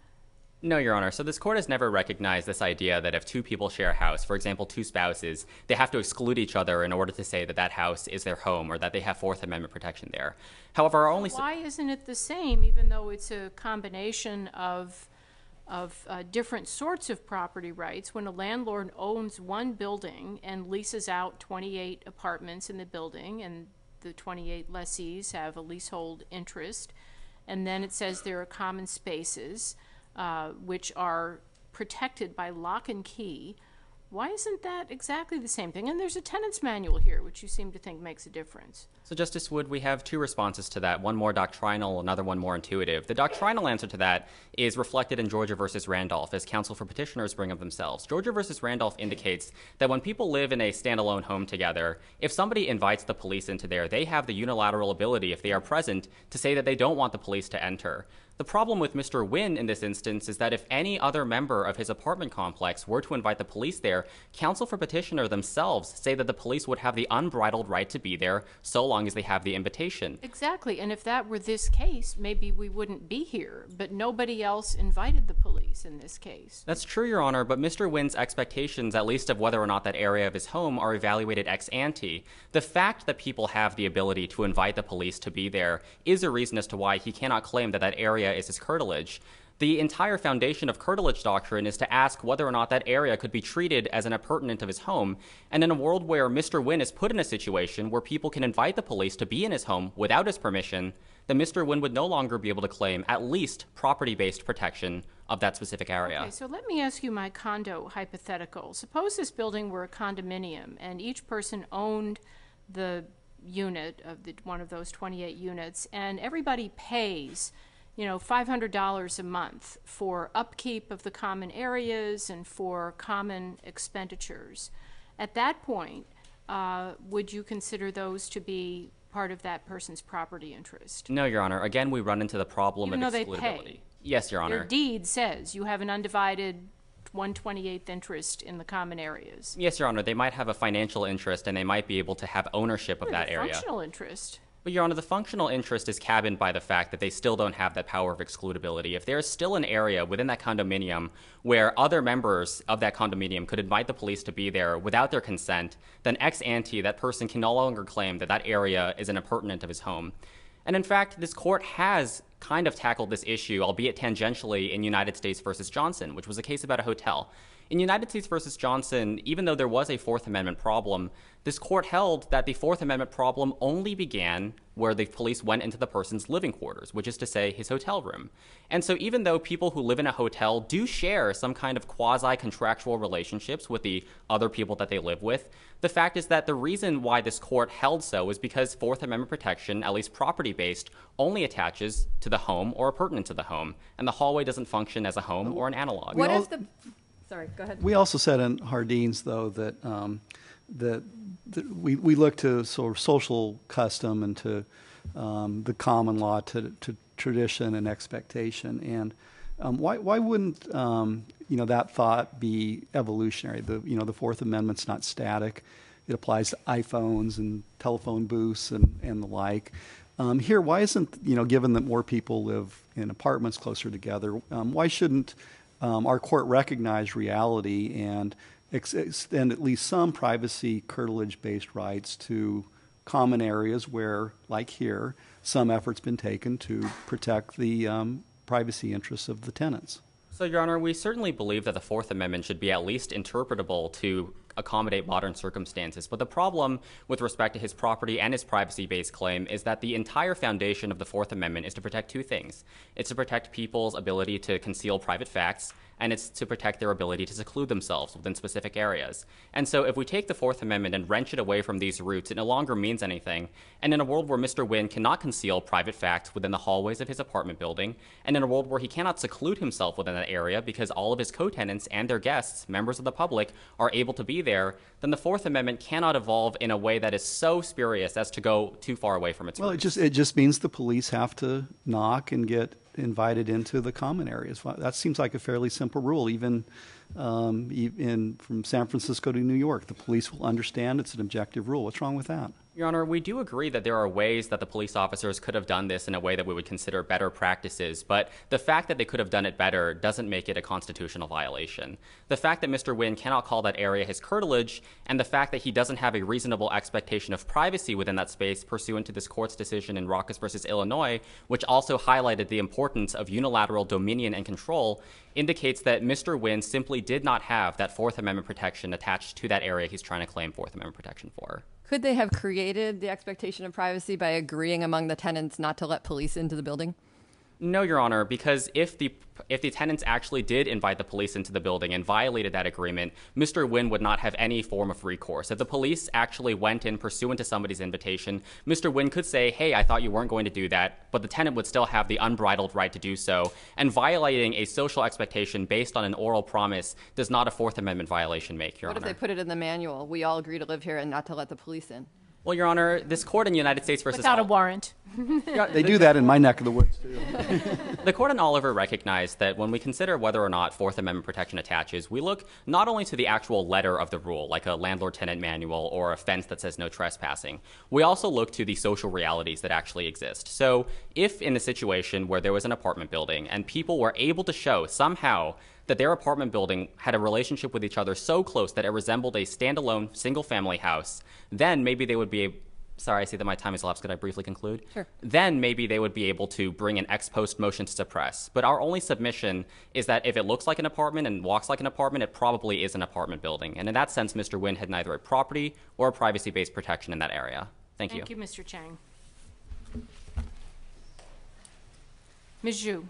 No, Your Honor. So this court has never recognized this idea that if two people share a house, for example, two spouses, they have to exclude each other in order to say that that house is their home or that they have Fourth Amendment protection there. However, our only— Why isn't it the same, even though it's a combination of of uh, different sorts of property rights? When a landlord owns one building and leases out twenty-eight apartments in the building, and the twenty-eight lessees have a leasehold interest, and then it says there are common spaces uh, which are protected by lock and key, why isn't that exactly the same thing? And there's a tenant's manual here, which you seem to think makes a difference. So, Justice Wood, we have two responses to that, one more doctrinal, another one more intuitive. The doctrinal answer to that is reflected in Georgia versus Randolph, as counsel for petitioners bring up themselves. Georgia versus Randolph indicates that when people live in a standalone home together, if somebody invites the police into there, they have the unilateral ability, if they are present, to say that they don't want the police to enter. The problem with Mister Nguyen in this instance is that if any other member of his apartment complex were to invite the police there, counsel for petitioner themselves say that the police would have the unbridled right to be there so long as they have the invitation. Exactly, and if that were this case, maybe we wouldn't be here, but nobody else invited the police in this case. That's true, Your Honor, but Mister Nguyen's expectations, at least of whether or not that area of his home, are evaluated ex ante. The fact that people have the ability to invite the police to be there is a reason as to why he cannot claim that that area is his curtilage. The entire foundation of curtilage doctrine is to ask whether or not that area could be treated as an appurtenant of his home, and in a world where Mister Nguyen is put in a situation where people can invite the police to be in his home without his permission, then Mister Nguyen would no longer be able to claim at least property-based protection of that specific area. Okay, so let me ask you my condo hypothetical. Suppose this building were a condominium and each person owned the unit of the, one of those twenty-eight units, and everybody pays you know, five hundred dollars a month for upkeep of the common areas and for common expenditures. At that point, uh, would you consider those to be part of that person's property interest? No, Your Honor. Again, we run into the problem Even of excludability. Even though they pay. Yes, Your Honor. Your deed says you have an undivided one twenty-eighth interest in the common areas. Yes, Your Honor. They might have a financial interest and they might be able to have ownership of that area. Functional interest. But, Your Honor, the functional interest is cabined by the fact that they still don't have that power of excludability. If there is still an area within that condominium where other members of that condominium could invite the police to be there without their consent, then ex ante, that person can no longer claim that that area is an appurtenant of his home. And in fact, this court has kind of tackled this issue, albeit tangentially, in United States versus Johnson, which was a case about a hotel. In United States versus Johnson, even though there was a Fourth Amendment problem, this court held that the Fourth Amendment problem only began where the police went into the person's living quarters, which is to say his hotel room. And so even though people who live in a hotel do share some kind of quasi-contractual relationships with the other people that they live with, the fact is that the reason why this court held so is because Fourth Amendment protection, at least property-based, only attaches to the home or appurtenant to the home, and the hallway doesn't function as a home or an analog. What is the... Sorry, go ahead. We also said in Jardines, though, that um, that, that we, we look to sort of social custom and to um, the common law, to, to tradition and expectation. And um, why why wouldn't um, you know that thought be evolutionary? The you know the Fourth Amendment's not static; it applies to iPhones and telephone booths and, and the like. Um, here, why isn't you know given that more people live in apartments closer together? Um, why shouldn't Um, our court recognized reality and ex extend at least some privacy curtilage-based rights to common areas where, like here, some effort's been taken to protect the um, privacy interests of the tenants? So, Your Honor, we certainly believe that the Fourth Amendment should be at least interpretable to accommodate modern circumstances. But the problem with respect to his property and his privacy-based claim is that the entire foundation of the Fourth Amendment is to protect two things. It's to protect people's ability to conceal private facts, and it's to protect their ability to seclude themselves within specific areas. And so if we take the Fourth Amendment and wrench it away from these roots, it no longer means anything. And in a world where Mister Nguyen cannot conceal private facts within the hallways of his apartment building, and in a world where he cannot seclude himself within that area because all of his co-tenants and their guests, members of the public, are able to be there, then the Fourth Amendment cannot evolve in a way that is so spurious as to go too far away from its roots. Well, it just, it just means the police have to knock and get invited into the common areas. That seems like a fairly simple rule. Even um, in, from San Francisco to New York, the police will understand it's an objective rule. What's wrong with that? Your Honor, we do agree that there are ways that the police officers could have done this in a way that we would consider better practices, but the fact that they could have done it better doesn't make it a constitutional violation. The fact that Mister Nguyen cannot call that area his curtilage, and the fact that he doesn't have a reasonable expectation of privacy within that space pursuant to this court's decision in Raucus versus Illinois, which also highlighted the importance of unilateral dominion and control, indicates that Mister Nguyen simply did not have that Fourth Amendment protection attached to that area he's trying to claim Fourth Amendment protection for. Could they have created the expectation of privacy by agreeing among the tenants not to let police into the building? No, Your Honor, because if the if the tenants actually did invite the police into the building and violated that agreement, Mister Nguyen would not have any form of recourse. If the police actually went in pursuant to somebody's invitation, Mister Nguyen could say, hey, I thought you weren't going to do that, but the tenant would still have the unbridled right to do so, and violating a social expectation based on an oral promise does not a Fourth Amendment violation make, Your Honor. What if they put it in the manual? We all agree to live here and not to let the police in. Well, Your Honor, this court in United States versus Without a warrant. They do that in my neck of the woods, too. The court in Oliver recognized that when we consider whether or not Fourth Amendment protection attaches, we look not only to the actual letter of the rule, like a landlord-tenant manual or a fence that says no trespassing, we also look to the social realities that actually exist. So if in a situation where there was an apartment building and people were able to show somehow that their apartment building had a relationship with each other so close that it resembled a standalone single-family house, then maybe they would be able, sorry, I see that my time has elapsed. Could I briefly conclude? Sure. Then maybe they would be able to bring an ex post motion to suppress. But our only submission is that if it looks like an apartment and walks like an apartment, it probably is an apartment building. And in that sense, Mister Nguyen had neither a property or a privacy-based protection in that area. Thank you. Thank you, Mister Chang. Miz Zhu.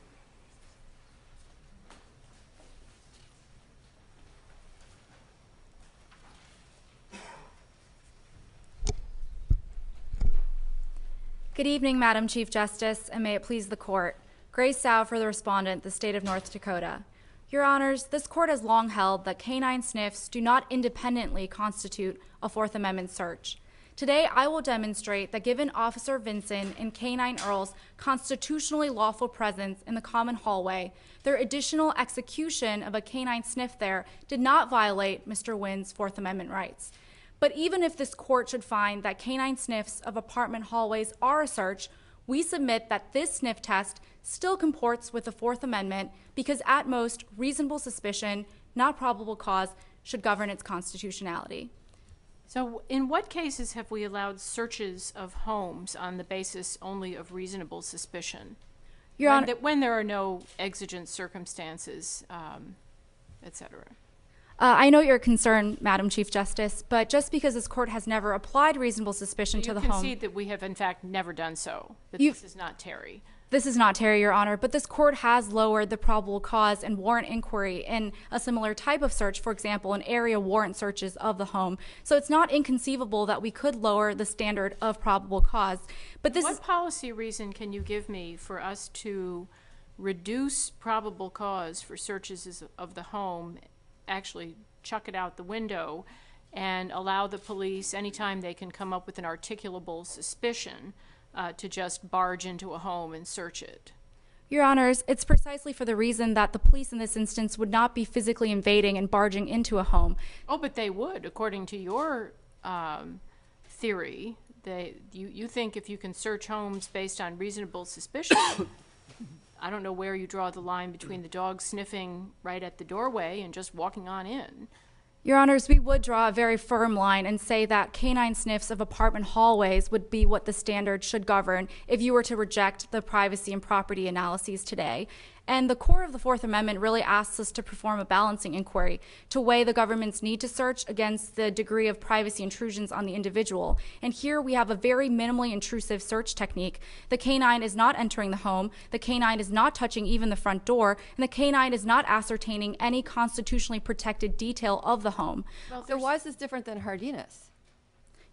Good evening, Madam Chief Justice, and may it please the Court. Grace Zhou for the respondent, the State of North Dakota. Your Honors, this Court has long held that canine sniffs do not independently constitute a Fourth Amendment search. Today, I will demonstrate that given Officer Vinson and Canine Earl's constitutionally lawful presence in the common hallway, their additional execution of a canine sniff there did not violate Mister Nguyen's Fourth Amendment rights. But even if this court should find that canine sniffs of apartment hallways are a search, we submit that this sniff test still comports with the Fourth Amendment because at most reasonable suspicion, not probable cause, should govern its constitutionality. So in what cases have we allowed searches of homes on the basis only of reasonable suspicion? Your Honor, when there are no exigent circumstances, um, et cetera. Uh, I know your concern, Madam Chief Justice, but just because this court has never applied reasonable suspicion to the home. You concede that we have, in fact, never done so, that this is not Terry. This is not Terry, Your Honor, but this court has lowered the probable cause and warrant inquiry in a similar type of search, for example, in area warrant searches of the home. So it's not inconceivable that we could lower the standard of probable cause. But this What policy reason can you give me for us to reduce probable cause for searches of the home, actually chuck it out the window, and allow the police, anytime they can come up with an articulable suspicion, Uh, to just barge into a home and search it? Your Honors, it's precisely for the reason that the police in this instance would not be physically invading and barging into a home. Oh, but they would, according to your um, theory. They, you, you think if you can search homes based on reasonable suspicion, I don't know where you draw the line between the dog sniffing right at the doorway and just walking on in. Your Honors, we would draw a very firm line and say that canine sniffs of apartment hallways would be what the standard should govern if you were to reject the privacy and property analyses today. And the core of the Fourth Amendment really asks us to perform a balancing inquiry, to weigh the government's need to search against the degree of privacy intrusions on the individual. And here we have a very minimally intrusive search technique. The canine is not entering the home, the canine is not touching even the front door, and the canine is not ascertaining any constitutionally protected detail of the home. Well, so why is this different than Jardines?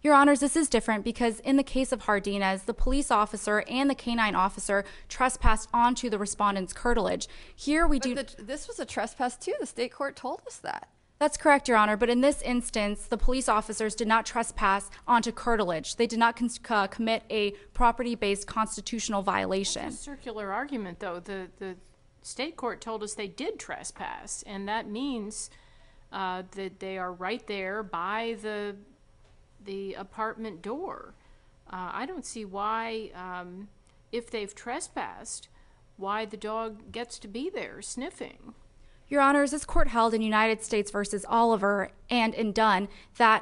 Your Honors, this is different because in the case of Jardines, the police officer and the canine officer trespassed onto the respondent's curtilage. Here we but do. The, this was a trespass too. The state court told us that. That's correct, Your Honor. But in this instance, the police officers did not trespass onto curtilage. They did not uh, commit a property-based constitutional violation. That's a circular argument, though. The the state court told us they did trespass, and that means uh, that they are right there by the. the apartment door. Uh, I don't see why, um, if they've trespassed, why the dog gets to be there sniffing. Your Honors, this court held in United States versus Oliver and in Dunn that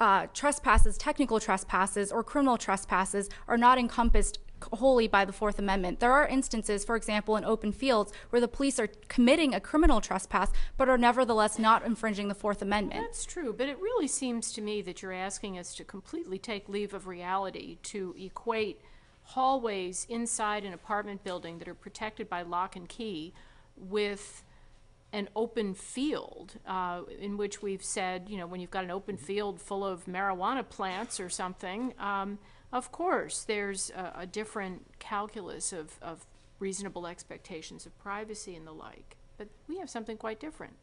uh, trespasses, technical trespasses or criminal trespasses are not encompassed wholly by the Fourth Amendment. There are instances, for example, in open fields where the police are committing a criminal trespass but are nevertheless not infringing the Fourth Amendment. That's true, but it really seems to me that you're asking us to completely take leave of reality to equate hallways inside an apartment building that are protected by lock and key with an open field uh, in which we've said, you know, when you've got an open field full of marijuana plants or something, um, of course, there's a, a different calculus of, of reasonable expectations of privacy and the like, but we have something quite different.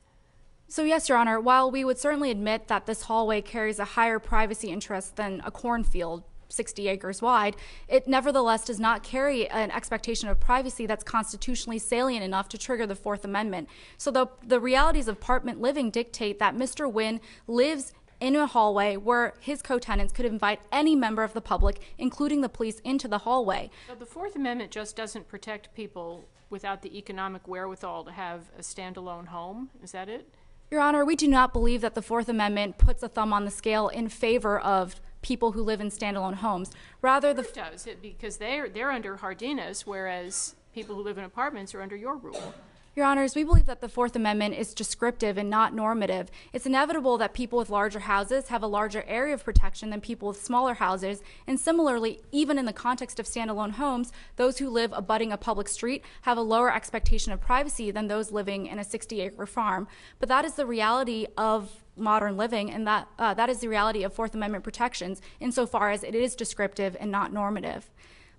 So yes, Your Honor, while we would certainly admit that this hallway carries a higher privacy interest than a cornfield sixty acres wide, it nevertheless does not carry an expectation of privacy that's constitutionally salient enough to trigger the Fourth Amendment. So the, the realities of apartment living dictate that Mister Nguyen lives in a hallway where his co-tenants could invite any member of the public, including the police, into the hallway. So the Fourth Amendment just doesn't protect people without the economic wherewithal to have a standalone home? Is that it? Your Honor, we do not believe that the Fourth Amendment puts a thumb on the scale in favor of people who live in standalone homes. Rather, the it does, it, because they're, they're under Jardines, whereas people who live in apartments are under your rule. Your Honors, we believe that the Fourth Amendment is descriptive and not normative. It's inevitable that people with larger houses have a larger area of protection than people with smaller houses, and similarly, even in the context of standalone homes, those who live abutting a public street have a lower expectation of privacy than those living in a sixty acre farm. But that is the reality of modern living, and that, uh, that is the reality of Fourth Amendment protections insofar as it is descriptive and not normative.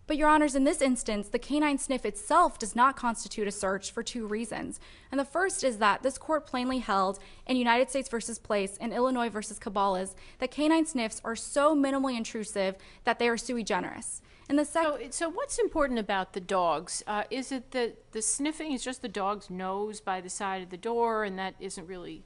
But, Your Honors, in this instance, the canine sniff itself does not constitute a search for two reasons. And the first is that this court plainly held in United States versus Place and Illinois versus Caballus that canine sniffs are so minimally intrusive that they are sui generis. And the second, so, so what's important about the dogs? Uh, is it that the sniffing is just the dog's nose by the side of the door, and that isn't really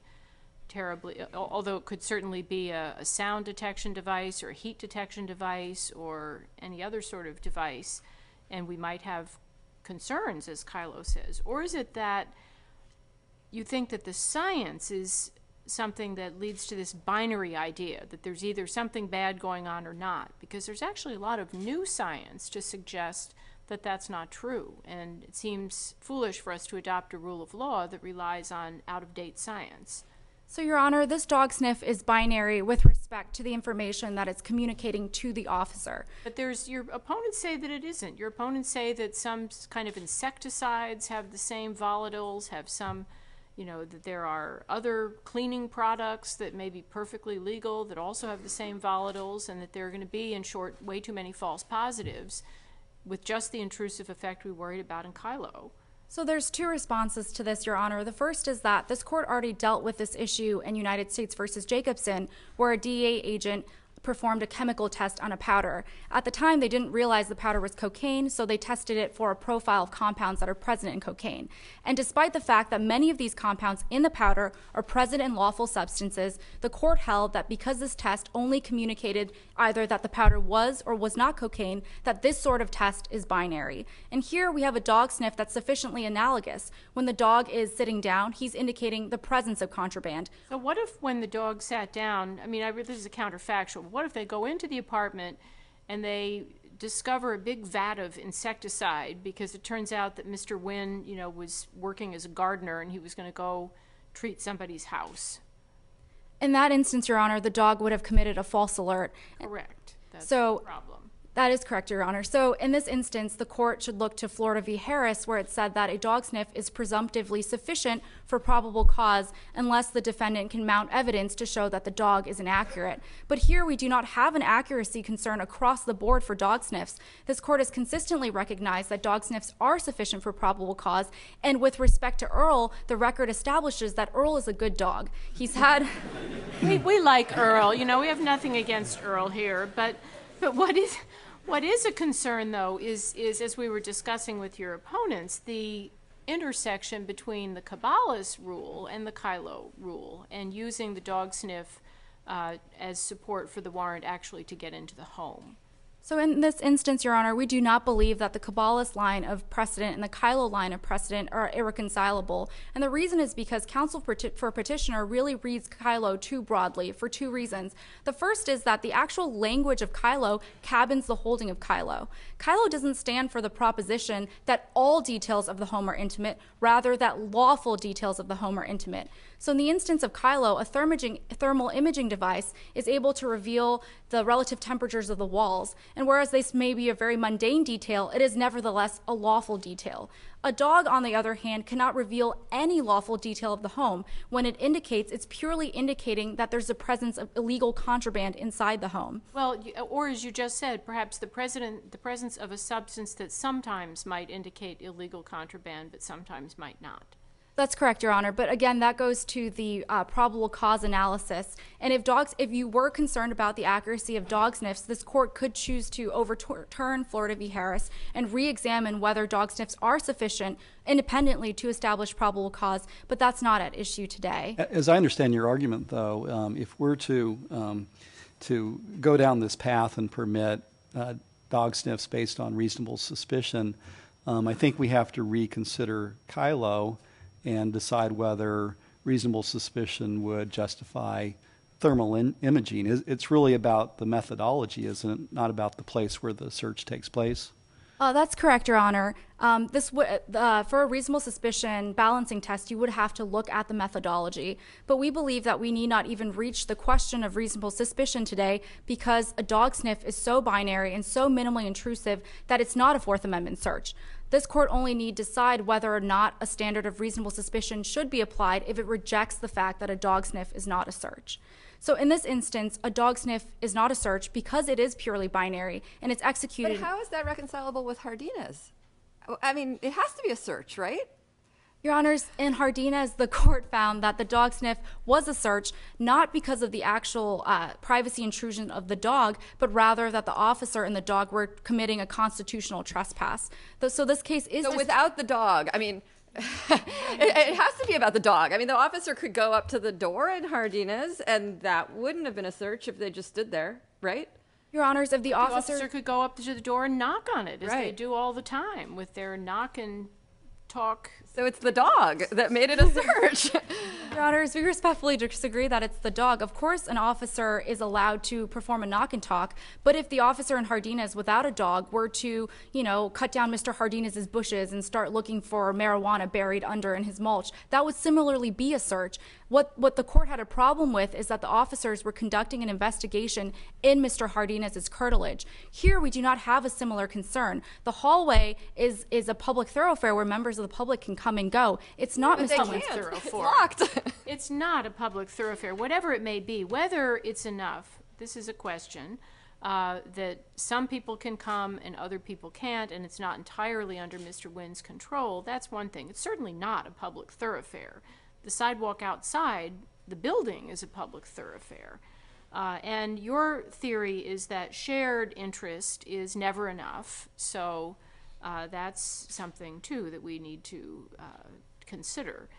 terribly, although it could certainly be a, a sound detection device or a heat detection device or any other sort of device, and we might have concerns, as Kyllo says? Or is it that you think that the science is something that leads to this binary idea, that there's either something bad going on or not? Because there's actually a lot of new science to suggest that that's not true, and it seems foolish for us to adopt a rule of law that relies on out-of-date science. So, Your Honor, this dog sniff is binary with respect to the information that it's communicating to the officer. But there's, your opponents say that it isn't. Your opponents say that some kind of insecticides have the same volatiles, have some, you know, that there are other cleaning products that may be perfectly legal that also have the same volatiles, and that there are going to be, in short, way too many false positives with just the intrusive effect we worried about in Kyllo. So there's two responses to this, Your Honor. The first is that this court already dealt with this issue in United States versus Jacobson, where a D E A agent performed a chemical test on a powder. At the time, they didn't realize the powder was cocaine, so they tested it for a profile of compounds that are present in cocaine. And despite the fact that many of these compounds in the powder are present in lawful substances, the court held that because this test only communicated either that the powder was or was not cocaine, that this sort of test is binary. And here we have a dog sniff that's sufficiently analogous. When the dog is sitting down, he's indicating the presence of contraband. So what if when the dog sat down, I mean, I, this is a counterfactual, what if they go into the apartment and they discover a big vat of insecticide because it turns out that Mister Nguyen, you know, was working as a gardener and he was going to go treat somebody's house? In that instance, Your Honor, the dog would have committed a false alert. Correct. That's so, the problem. That is correct, Your Honor. So in this instance, the court should look to Florida v. Harris, where it said that a dog sniff is presumptively sufficient for probable cause unless the defendant can mount evidence to show that the dog is inaccurate. But here we do not have an accuracy concern across the board for dog sniffs. This court has consistently recognized that dog sniffs are sufficient for probable cause, and with respect to Earl, the record establishes that Earl is a good dog. He's had... we, we like Earl. You know, we have nothing against Earl here, but... But what is, what is a concern, though, is, is, as we were discussing with your opponents, the intersection between the Caballus rule and the Kyllo rule, and using the dog sniff uh, as support for the warrant actually to get into the home. So in this instance, Your Honor, we do not believe that the Caballus line of precedent and the Kyllo line of precedent are irreconcilable. And the reason is because counsel for petitioner really reads Kyllo too broadly for two reasons. The first is that the actual language of Kyllo cabins the holding of Kyllo. Kyllo doesn't stand for the proposition that all details of the home are intimate, rather that lawful details of the home are intimate. So in the instance of Kyllo, a thermal imaging device is able to reveal the relative temperatures of the walls. And whereas this may be a very mundane detail, it is nevertheless a lawful detail. A dog, on the other hand, cannot reveal any lawful detail of the home. When it indicates, it's purely indicating that there's a presence of illegal contraband inside the home. Well, or as you just said, perhaps the, president, the presence of a substance that sometimes might indicate illegal contraband, but sometimes might not. That's correct, Your Honor. But again, that goes to the uh, probable cause analysis. And if dogs, if you were concerned about the accuracy of dog sniffs, this court could choose to overturn Florida v. Harris and re-examine whether dog sniffs are sufficient independently to establish probable cause. But that's not at issue today. As I understand your argument, though, um, if we're to um, to go down this path and permit uh, dog sniffs based on reasonable suspicion, um, I think we have to reconsider Kyllo and decide whether reasonable suspicion would justify thermal in imaging. It's really about the methodology, isn't it? Not about the place where the search takes place. Uh, that's correct, Your Honor. Um, this w uh, for a reasonable suspicion balancing test, you would have to look at the methodology. But we believe that we need not even reach the question of reasonable suspicion today because a dog sniff is so binary and so minimally intrusive that it's not a Fourth Amendment search. This court only need decide whether or not a standard of reasonable suspicion should be applied if it rejects the fact that a dog sniff is not a search. So in this instance, a dog sniff is not a search because it is purely binary and it's executed. But how is that reconcilable with Jardines? I mean, it has to be a search, right? Your Honors, in Jardines, the court found that the dog sniff was a search, not because of the actual uh, privacy intrusion of the dog, but rather that the officer and the dog were committing a constitutional trespass. So this case is- So without the dog, I mean, it, it has to be about the dog. I mean, the officer could go up to the door in Jardines, and that wouldn't have been a search if they just stood there, right? Your Honors, if the officer- The officer could go up to the door and knock on it, as right. They do all the time with their knock and talk. So it's the dog that made it a search. Your Honors, we respectfully disagree that it's the dog. Of course, an officer is allowed to perform a knock and talk, but if the officer in Jardines without a dog were to, you know, cut down Mister Jardines' bushes and start looking for marijuana buried under in his mulch, that would similarly be a search. What, what the court had a problem with is that the officers were conducting an investigation in Mister Jardines' curtilage. Here, we do not have a similar concern. The hallway is, is a public thoroughfare where members of the public can come and go. It's not Mister Thoroughfare. It's locked. It's not a public thoroughfare, whatever it may be. Whether it's enough, this is a question, uh, that some people can come and other people can't, and it's not entirely under Mister Nguyen's control. That's one thing. It's certainly not a public thoroughfare. The sidewalk outside the building is a public thoroughfare. Uh, and your theory is that shared interest is never enough, so uh, that's something, too, that we need to uh, consider.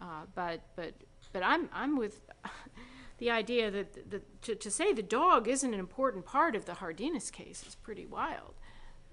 Uh, but but but I'm I'm with the idea that the, to, to say the dog isn't an important part of the Jardines case is pretty wild.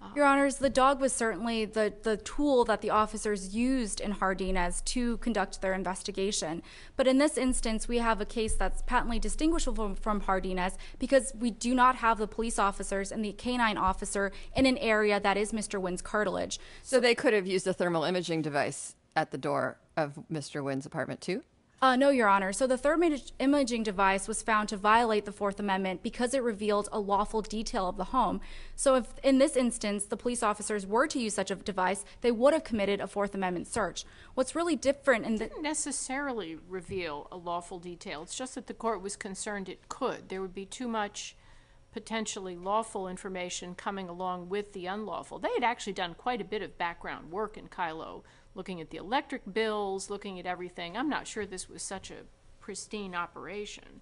Um, Your Honors, the dog was certainly the, the tool that the officers used in Jardines to conduct their investigation. But in this instance, we have a case that's patently distinguishable from Jardines because we do not have the police officers and the canine officer in an area that is Mister Nguyen's curtilage. So they could have used a thermal imaging device at the door of Mister Nguyen's apartment too? Uh, no, Your Honor. So the thermal imaging device was found to violate the Fourth Amendment because it revealed a lawful detail of the home. So if in this instance the police officers were to use such a device, they would have committed a Fourth Amendment search. What's really different in the- It didn't necessarily reveal a lawful detail. It's just that the court was concerned it could. There would be too much potentially lawful information coming along with the unlawful. They had actually done quite a bit of background work in Kyllo, looking at the electric bills, looking at everything. I'm not sure this was such a pristine operation.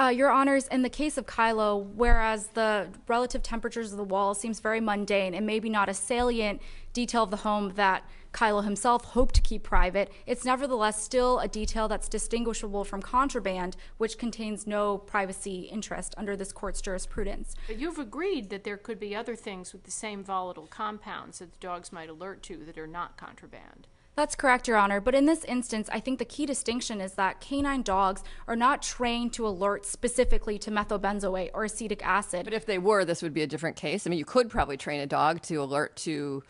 Uh, Your Honors, in the case of Kyllo, whereas the relative temperatures of the wall seems very mundane and maybe not a salient detail of the home that Kyllo himself hoped to keep private, it's nevertheless still a detail that's distinguishable from contraband, which contains no privacy interest under this court's jurisprudence. But you've agreed that there could be other things with the same volatile compounds that the dogs might alert to that are not contraband. That's correct, Your Honor, but in this instance, I think the key distinction is that canine dogs are not trained to alert specifically to methobenzoate or acetic acid. But if they were, this would be a different case. I mean, you could probably train a dog to alert to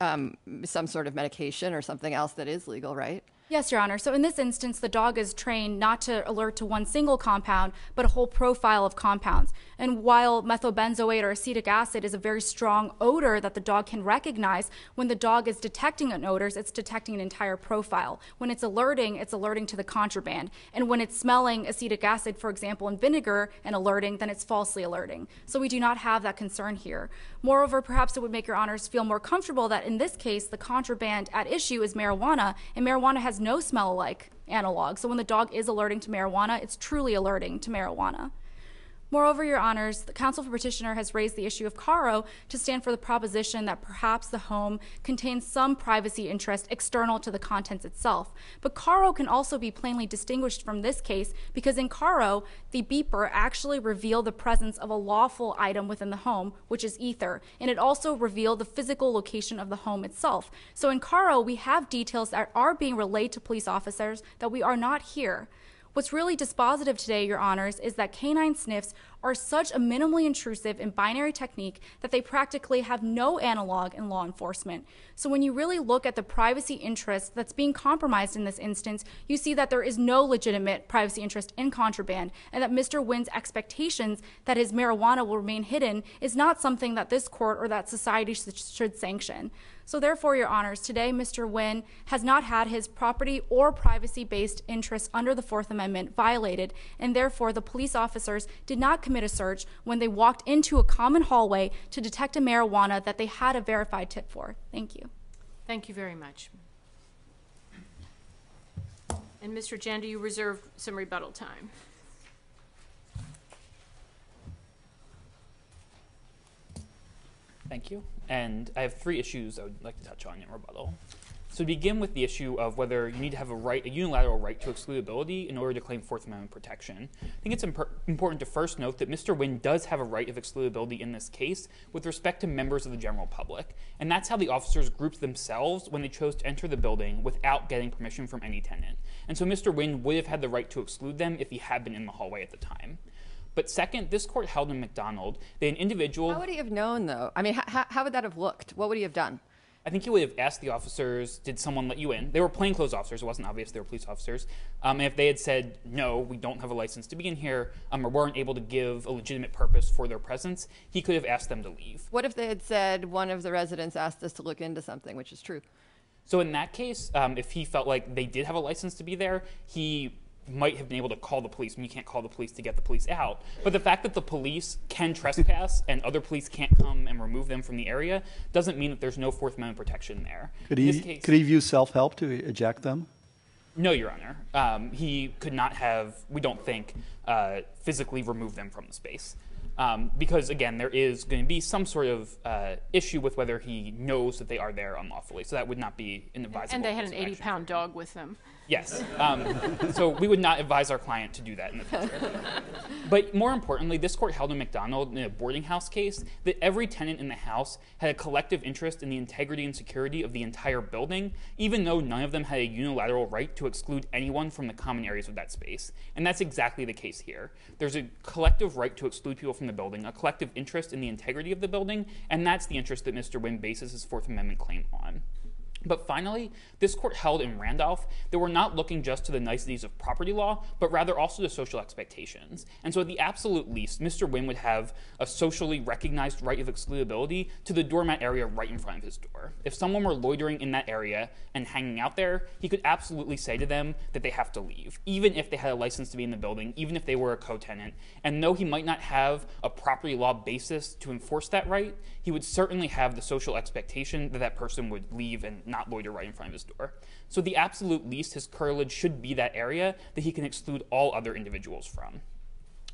um, some sort of medication or something else that is legal, right? Yes, Your Honor. So in this instance, the dog is trained not to alert to one single compound, but a whole profile of compounds. And while methobenzoate or acetic acid is a very strong odor that the dog can recognize, when the dog is detecting an odor, it's detecting an entire profile. When it's alerting, it's alerting to the contraband. And when it's smelling acetic acid, for example, in vinegar and alerting, then it's falsely alerting. So we do not have that concern here. Moreover, perhaps it would make Your Honors feel more comfortable that in this case, the contraband at issue is marijuana, and marijuana has no smell-alike analog. So when the dog is alerting to marijuana, it's truly alerting to marijuana. Moreover, Your Honors, the counsel for petitioner has raised the issue of Karo to stand for the proposition that perhaps the home contains some privacy interest external to the contents itself. But Karo can also be plainly distinguished from this case because in Karo, the beeper actually revealed the presence of a lawful item within the home, which is ether, and it also revealed the physical location of the home itself. So in Karo, we have details that are being relayed to police officers that we are not here. What's really dispositive today, Your Honors, is that canine sniffs are such a minimally intrusive and binary technique that they practically have no analog in law enforcement. So when you really look at the privacy interest that's being compromised in this instance, you see that there is no legitimate privacy interest in contraband, and that Mister Nguyen's expectations that his marijuana will remain hidden is not something that this court or that society should sanction. So therefore, Your Honors, today Mister Nguyen has not had his property or privacy-based interests under the Fourth Amendment violated, and therefore the police officers did not commit a search when they walked into a common hallway to detect a marijuana that they had a verified tip for. Thank you. Thank you very much. And Mister Janda, you reserve some rebuttal time. Thank you. And I have three issues I would like to touch on in rebuttal. So to begin with the issue of whether you need to have a right, a unilateral right to excludability in order to claim Fourth Amendment protection, I think it's imp important to first note that Mister Nguyen does have a right of excludability in this case with respect to members of the general public, and that's how the officers grouped themselves when they chose to enter the building without getting permission from any tenant. And so Mister Nguyen would have had the right to exclude them if he had been in the hallway at the time. But second, this court held in McDonald that an individual— How would he have known, though? I mean, how, how would that have looked? What would he have done? I think he would have asked the officers, did someone let you in? They were plainclothes officers. It wasn't obvious they were police officers. Um, and if they had said, no, we don't have a license to be in here, um, or weren't able to give a legitimate purpose for their presence, he could have asked them to leave. What if they had said, one of the residents asked us to look into something, which is true? So in that case, um, if he felt like they did have a license to be there, he might have been able to call the police. And you can't call the police to get the police out. But the fact that the police can trespass and other police can't come and remove them from the area doesn't mean that there's no Fourth Amendment protection there. Could he, In this case, could he use self-help to eject them? No, Your Honor. Um, he could not have, we don't think, uh, physically removed them from the space. Um, because, again, there is going to be some sort of uh, issue with whether he knows that they are there unlawfully. So that would not be an advisable. And they had an eighty-pound dog with them. Yes. Um, so we would not advise our client to do that in the future. But more importantly, this court held in McDonald in a boarding house case that every tenant in the house had a collective interest in the integrity and security of the entire building, even though none of them had a unilateral right to exclude anyone from the common areas of that space. And that's exactly the case here. There's a collective right to exclude people from the building, a collective interest in the integrity of the building, and that's the interest that Mister Nguyen bases his Fourth Amendment claim on. But finally, this court held in Randolph that we're not looking just to the niceties of property law, but rather also to social expectations. And so at the absolute least, Mister Nguyen would have a socially recognized right of excludability to the doormat area right in front of his door. If someone were loitering in that area and hanging out there, he could absolutely say to them that they have to leave, even if they had a license to be in the building, even if they were a co-tenant. And though he might not have a property law basis to enforce that right, he would certainly have the social expectation that that person would leave and not loiter right in front of his door. So the absolute least, his curtilage should be that area that he can exclude all other individuals from.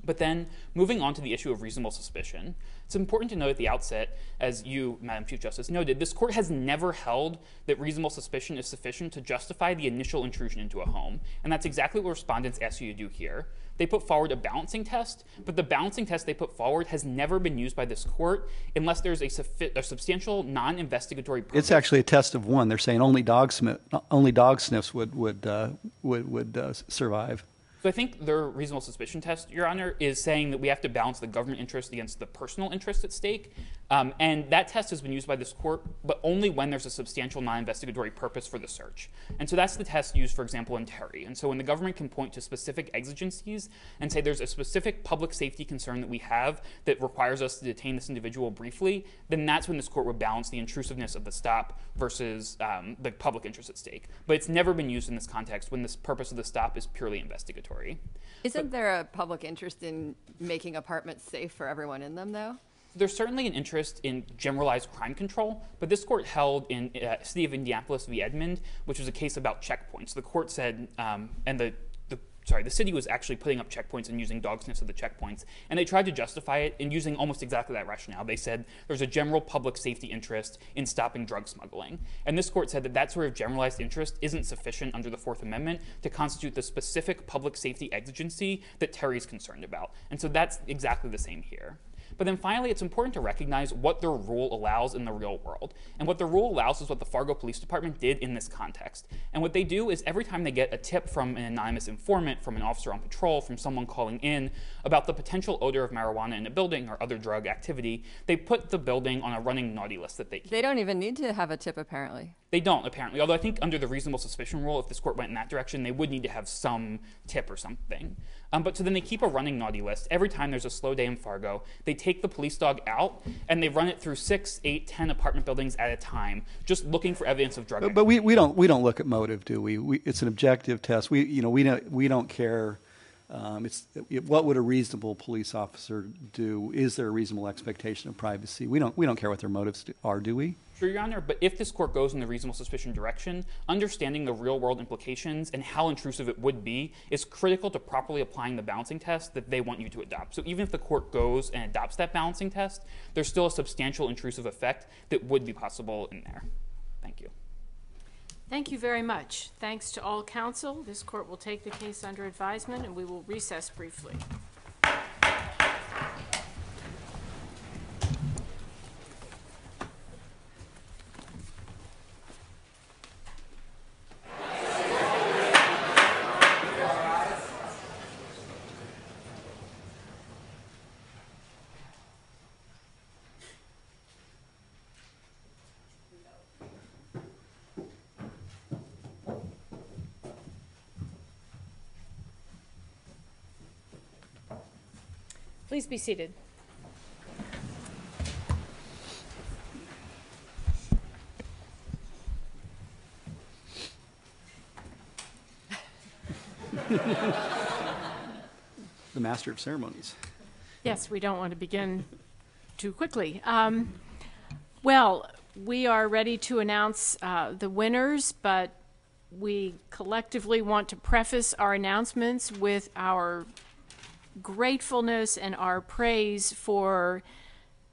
But then, moving on to the issue of reasonable suspicion, it's important to note at the outset, as you, Madam Chief Justice, noted, this court has never held that reasonable suspicion is sufficient to justify the initial intrusion into a home. And that's exactly what respondents asked you to do here. They put forward a balancing test, but the balancing test they put forward has never been used by this court unless there's a, a substantial non-investigatory purpose. It's actually a test of one. They're saying only dog, sniff, only dog sniffs would, would, uh, would, would uh, survive. So I think their reasonable suspicion test, Your Honor, is saying that we have to balance the government interest against the personal interest at stake. Um, and that test has been used by this court, but only when there's a substantial non-investigatory purpose for the search. And so that's the test used, for example, in Terry. And so when the government can point to specific exigencies and say there's a specific public safety concern that we have that requires us to detain this individual briefly, then that's when this court would balance the intrusiveness of the stop versus um, the public interest at stake. But it's never been used in this context when this purpose of the stop is purely investigatory. Isn't there a public interest in making apartments safe for everyone in them, though? There's certainly an interest in generalized crime control, but this court held in uh, City of Indianapolis v. Edmond, which was a case about checkpoints. The court said, um, and the Sorry, the city was actually putting up checkpoints and using dog sniffs at the checkpoints, and they tried to justify it in using almost exactly that rationale. They said there's a general public safety interest in stopping drug smuggling, and this court said that that sort of generalized interest isn't sufficient under the Fourth Amendment to constitute the specific public safety exigency that Terry's concerned about, and so that's exactly the same here. But then finally, it's important to recognize what their rule allows in the real world. And what the rule allows is what the Fargo Police Department did in this context. And what they do is every time they get a tip from an anonymous informant, from an officer on patrol, from someone calling in about the potential odor of marijuana in a building or other drug activity, they put the building on a running naughty list that they keep. They don't even need to have a tip, apparently. They don't, apparently. Although I think under the reasonable suspicion rule, if this court went in that direction, they would need to have some tip or something. Um, but so then they keep a running naughty list. Every time there's a slow day in Fargo, they take the police dog out and they run it through six, eight, ten apartment buildings at a time, just looking for evidence of drug activity. But we, we don't we don't look at motive, do we? we? It's an objective test. We you know we don't we don't care. Um, it's it, what would a reasonable police officer do? Is there a reasonable expectation of privacy? We don't we don't care what their motives are, do we? Sure, Your Honor, but if this court goes in the reasonable suspicion direction, understanding the real-world implications and how intrusive it would be is critical to properly applying the balancing test that they want you to adopt. So even if the court goes and adopts that balancing test, there's still a substantial intrusive effect that would be possible in there. Thank you. Thank you very much. Thanks to all counsel. This court will take the case under advisement and we will recess briefly. Please be seated. The master of ceremonies. Yes, we don't want to begin too quickly. Um, well, we are ready to announce uh, the winners, but we collectively want to preface our announcements with our gratefulness and our praise for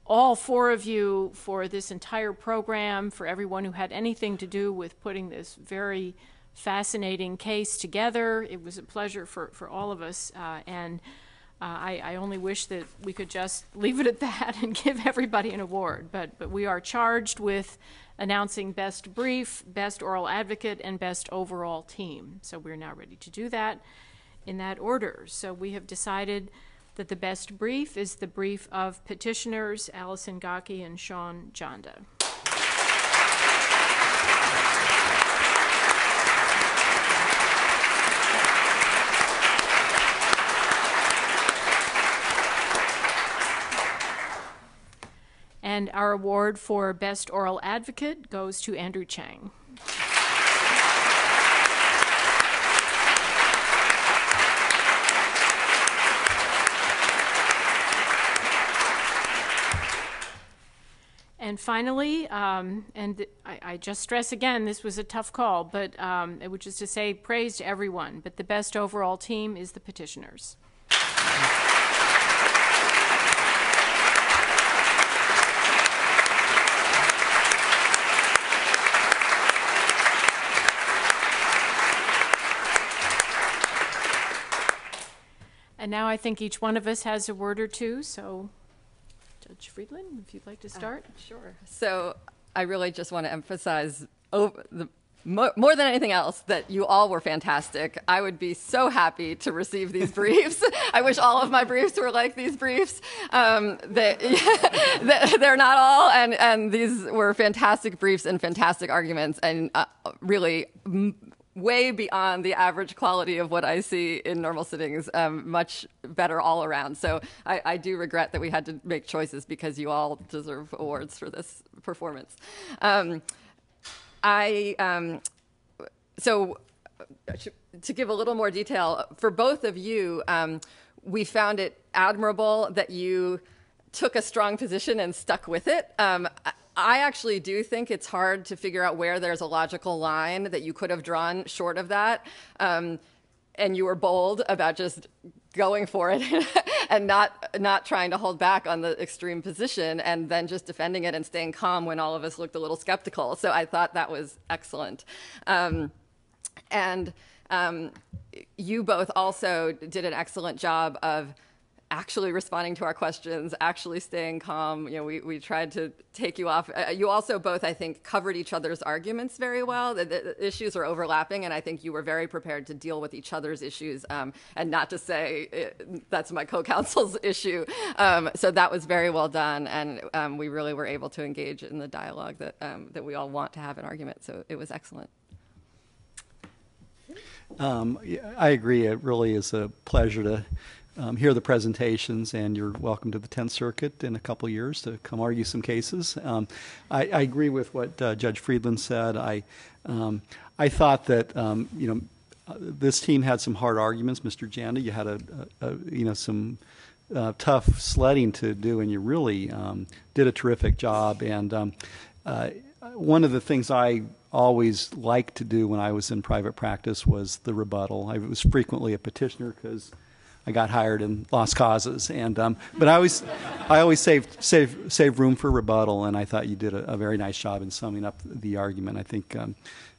all four of you, for this entire program, for everyone who had anything to do with putting this very fascinating case together. It was a pleasure for, for all of us, uh, and uh, I, I only wish that we could just leave it at that and give everybody an award, but, but we are charged with announcing best brief, best oral advocate, and best overall team. So we're now ready to do that in that order. So we have decided that the best brief is the brief of petitioners Alison Gocke and Sean Janda. And our award for best oral advocate goes to Andrew Chang. And finally, um, and I, I just stress again, this was a tough call, but um, which is to say praise to everyone, but the best overall team is the petitioners. And now I think each one of us has a word or two, so Judge Friedland, if you'd like to start. Uh, sure. So I really just want to emphasize over the, mo more than anything else that you all were fantastic. I would be so happy to receive these briefs. I wish all of my briefs were like these briefs. Um, they, they're not all, and, and these were fantastic briefs and fantastic arguments, and uh, really m way beyond the average quality of what I see in normal sittings, um, much better all around. So I, I do regret that we had to make choices because you all deserve awards for this performance. Um, I, um, so to give a little more detail, for both of you, um, we found it admirable that you took a strong position and stuck with it. Um, I, I actually do think it's hard to figure out where there's a logical line that you could have drawn short of that, um, and you were bold about just going for it and not not trying to hold back on the extreme position, and then just defending it and staying calm when all of us looked a little skeptical. So I thought that was excellent. Um, and um, you both also did an excellent job of actually responding to our questions, actually staying calm. You know, we, we tried to take you off. Uh, you also both, I think, covered each other's arguments very well. The, the issues are overlapping, and I think you were very prepared to deal with each other's issues, um, and not to say, that's my co-counsel's issue. Um, so that was very well done, and um, we really were able to engage in the dialogue that, um, that we all want to have an argument. So it was excellent. Um, I agree. It really is a pleasure to Um, hear the presentations, and you're welcome to the tenth Circuit in a couple years to come argue some cases. Um, I, I agree with what uh, Judge Friedland said. I, um, I thought that um, you know uh, this team had some hard arguments. Mister Janda, you had a, a, a you know some uh, tough sledding to do, and you really um, did a terrific job. And um, uh, one of the things I always liked to do when I was in private practice was the rebuttal. I was frequently a petitioner because I got hired in lost causes, and um, but I always, I always save save save room for rebuttal, and I thought you did a, a very nice job in summing up the argument. I think um,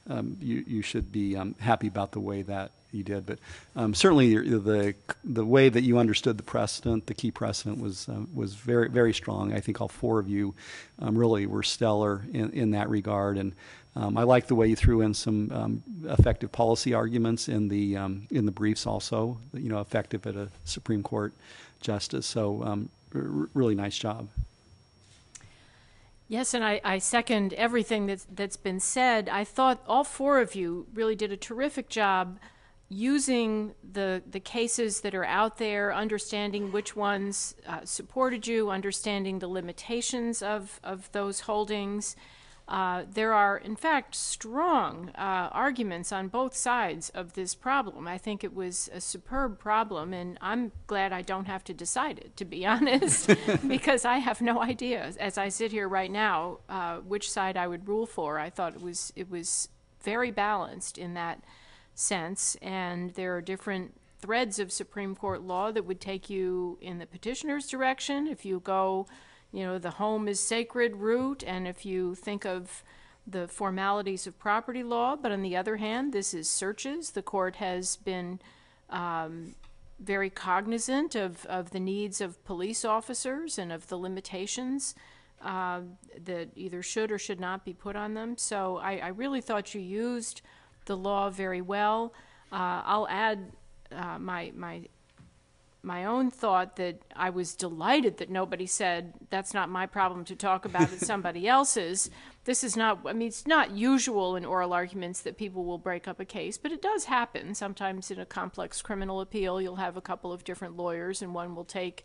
um, you, you should be um, happy about the way that you did. But um, certainly the the way that you understood the precedent, the key precedent, was um, was very, very strong. I think all four of you um, really were stellar in, in that regard. And um, I like the way you threw in some um, effective policy arguments in the um, in the briefs also, you know, effective at a Supreme Court justice. So um, r really nice job. Yes, and I, I second everything that's, that's been said. I thought all four of you really did a terrific job using the, the cases that are out there, understanding which ones uh, supported you, understanding the limitations of, of those holdings. Uh, there are, in fact, strong uh, arguments on both sides of this problem. I think it was a superb problem, and I'm glad I don't have to decide it, to be honest, because I have no idea, as I sit here right now, uh, which side I would rule for. I thought it was, it was very balanced in that sense, and there are different threads of Supreme Court law that would take you in the petitioner's direction if you go, you know, the home is sacred route, and if you think of the formalities of property law. But on the other hand, this is searches. The court has been um, very cognizant of, of the needs of police officers and of the limitations uh, that either should or should not be put on them. So I, I really thought you used the law very well. Uh, I'll add uh, my my. my own thought that I was delighted that nobody said, that's not my problem to talk about, it's somebody else's. This is not, I mean, it's not usual in oral arguments that people will break up a case, but it does happen. Sometimes in a complex criminal appeal, you'll have a couple of different lawyers, and one will take,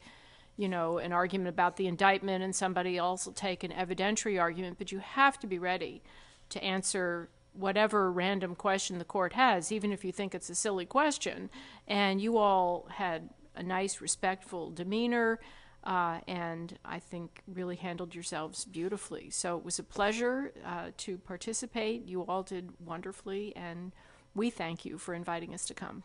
you know, an argument about the indictment, and somebody else will take an evidentiary argument, but you have to be ready to answer whatever random question the court has, even if you think it's a silly question. And you all had a nice, respectful demeanor, uh, and I think really handled yourselves beautifully. So it was a pleasure uh, to participate. You all did wonderfully, and we thank you for inviting us to come.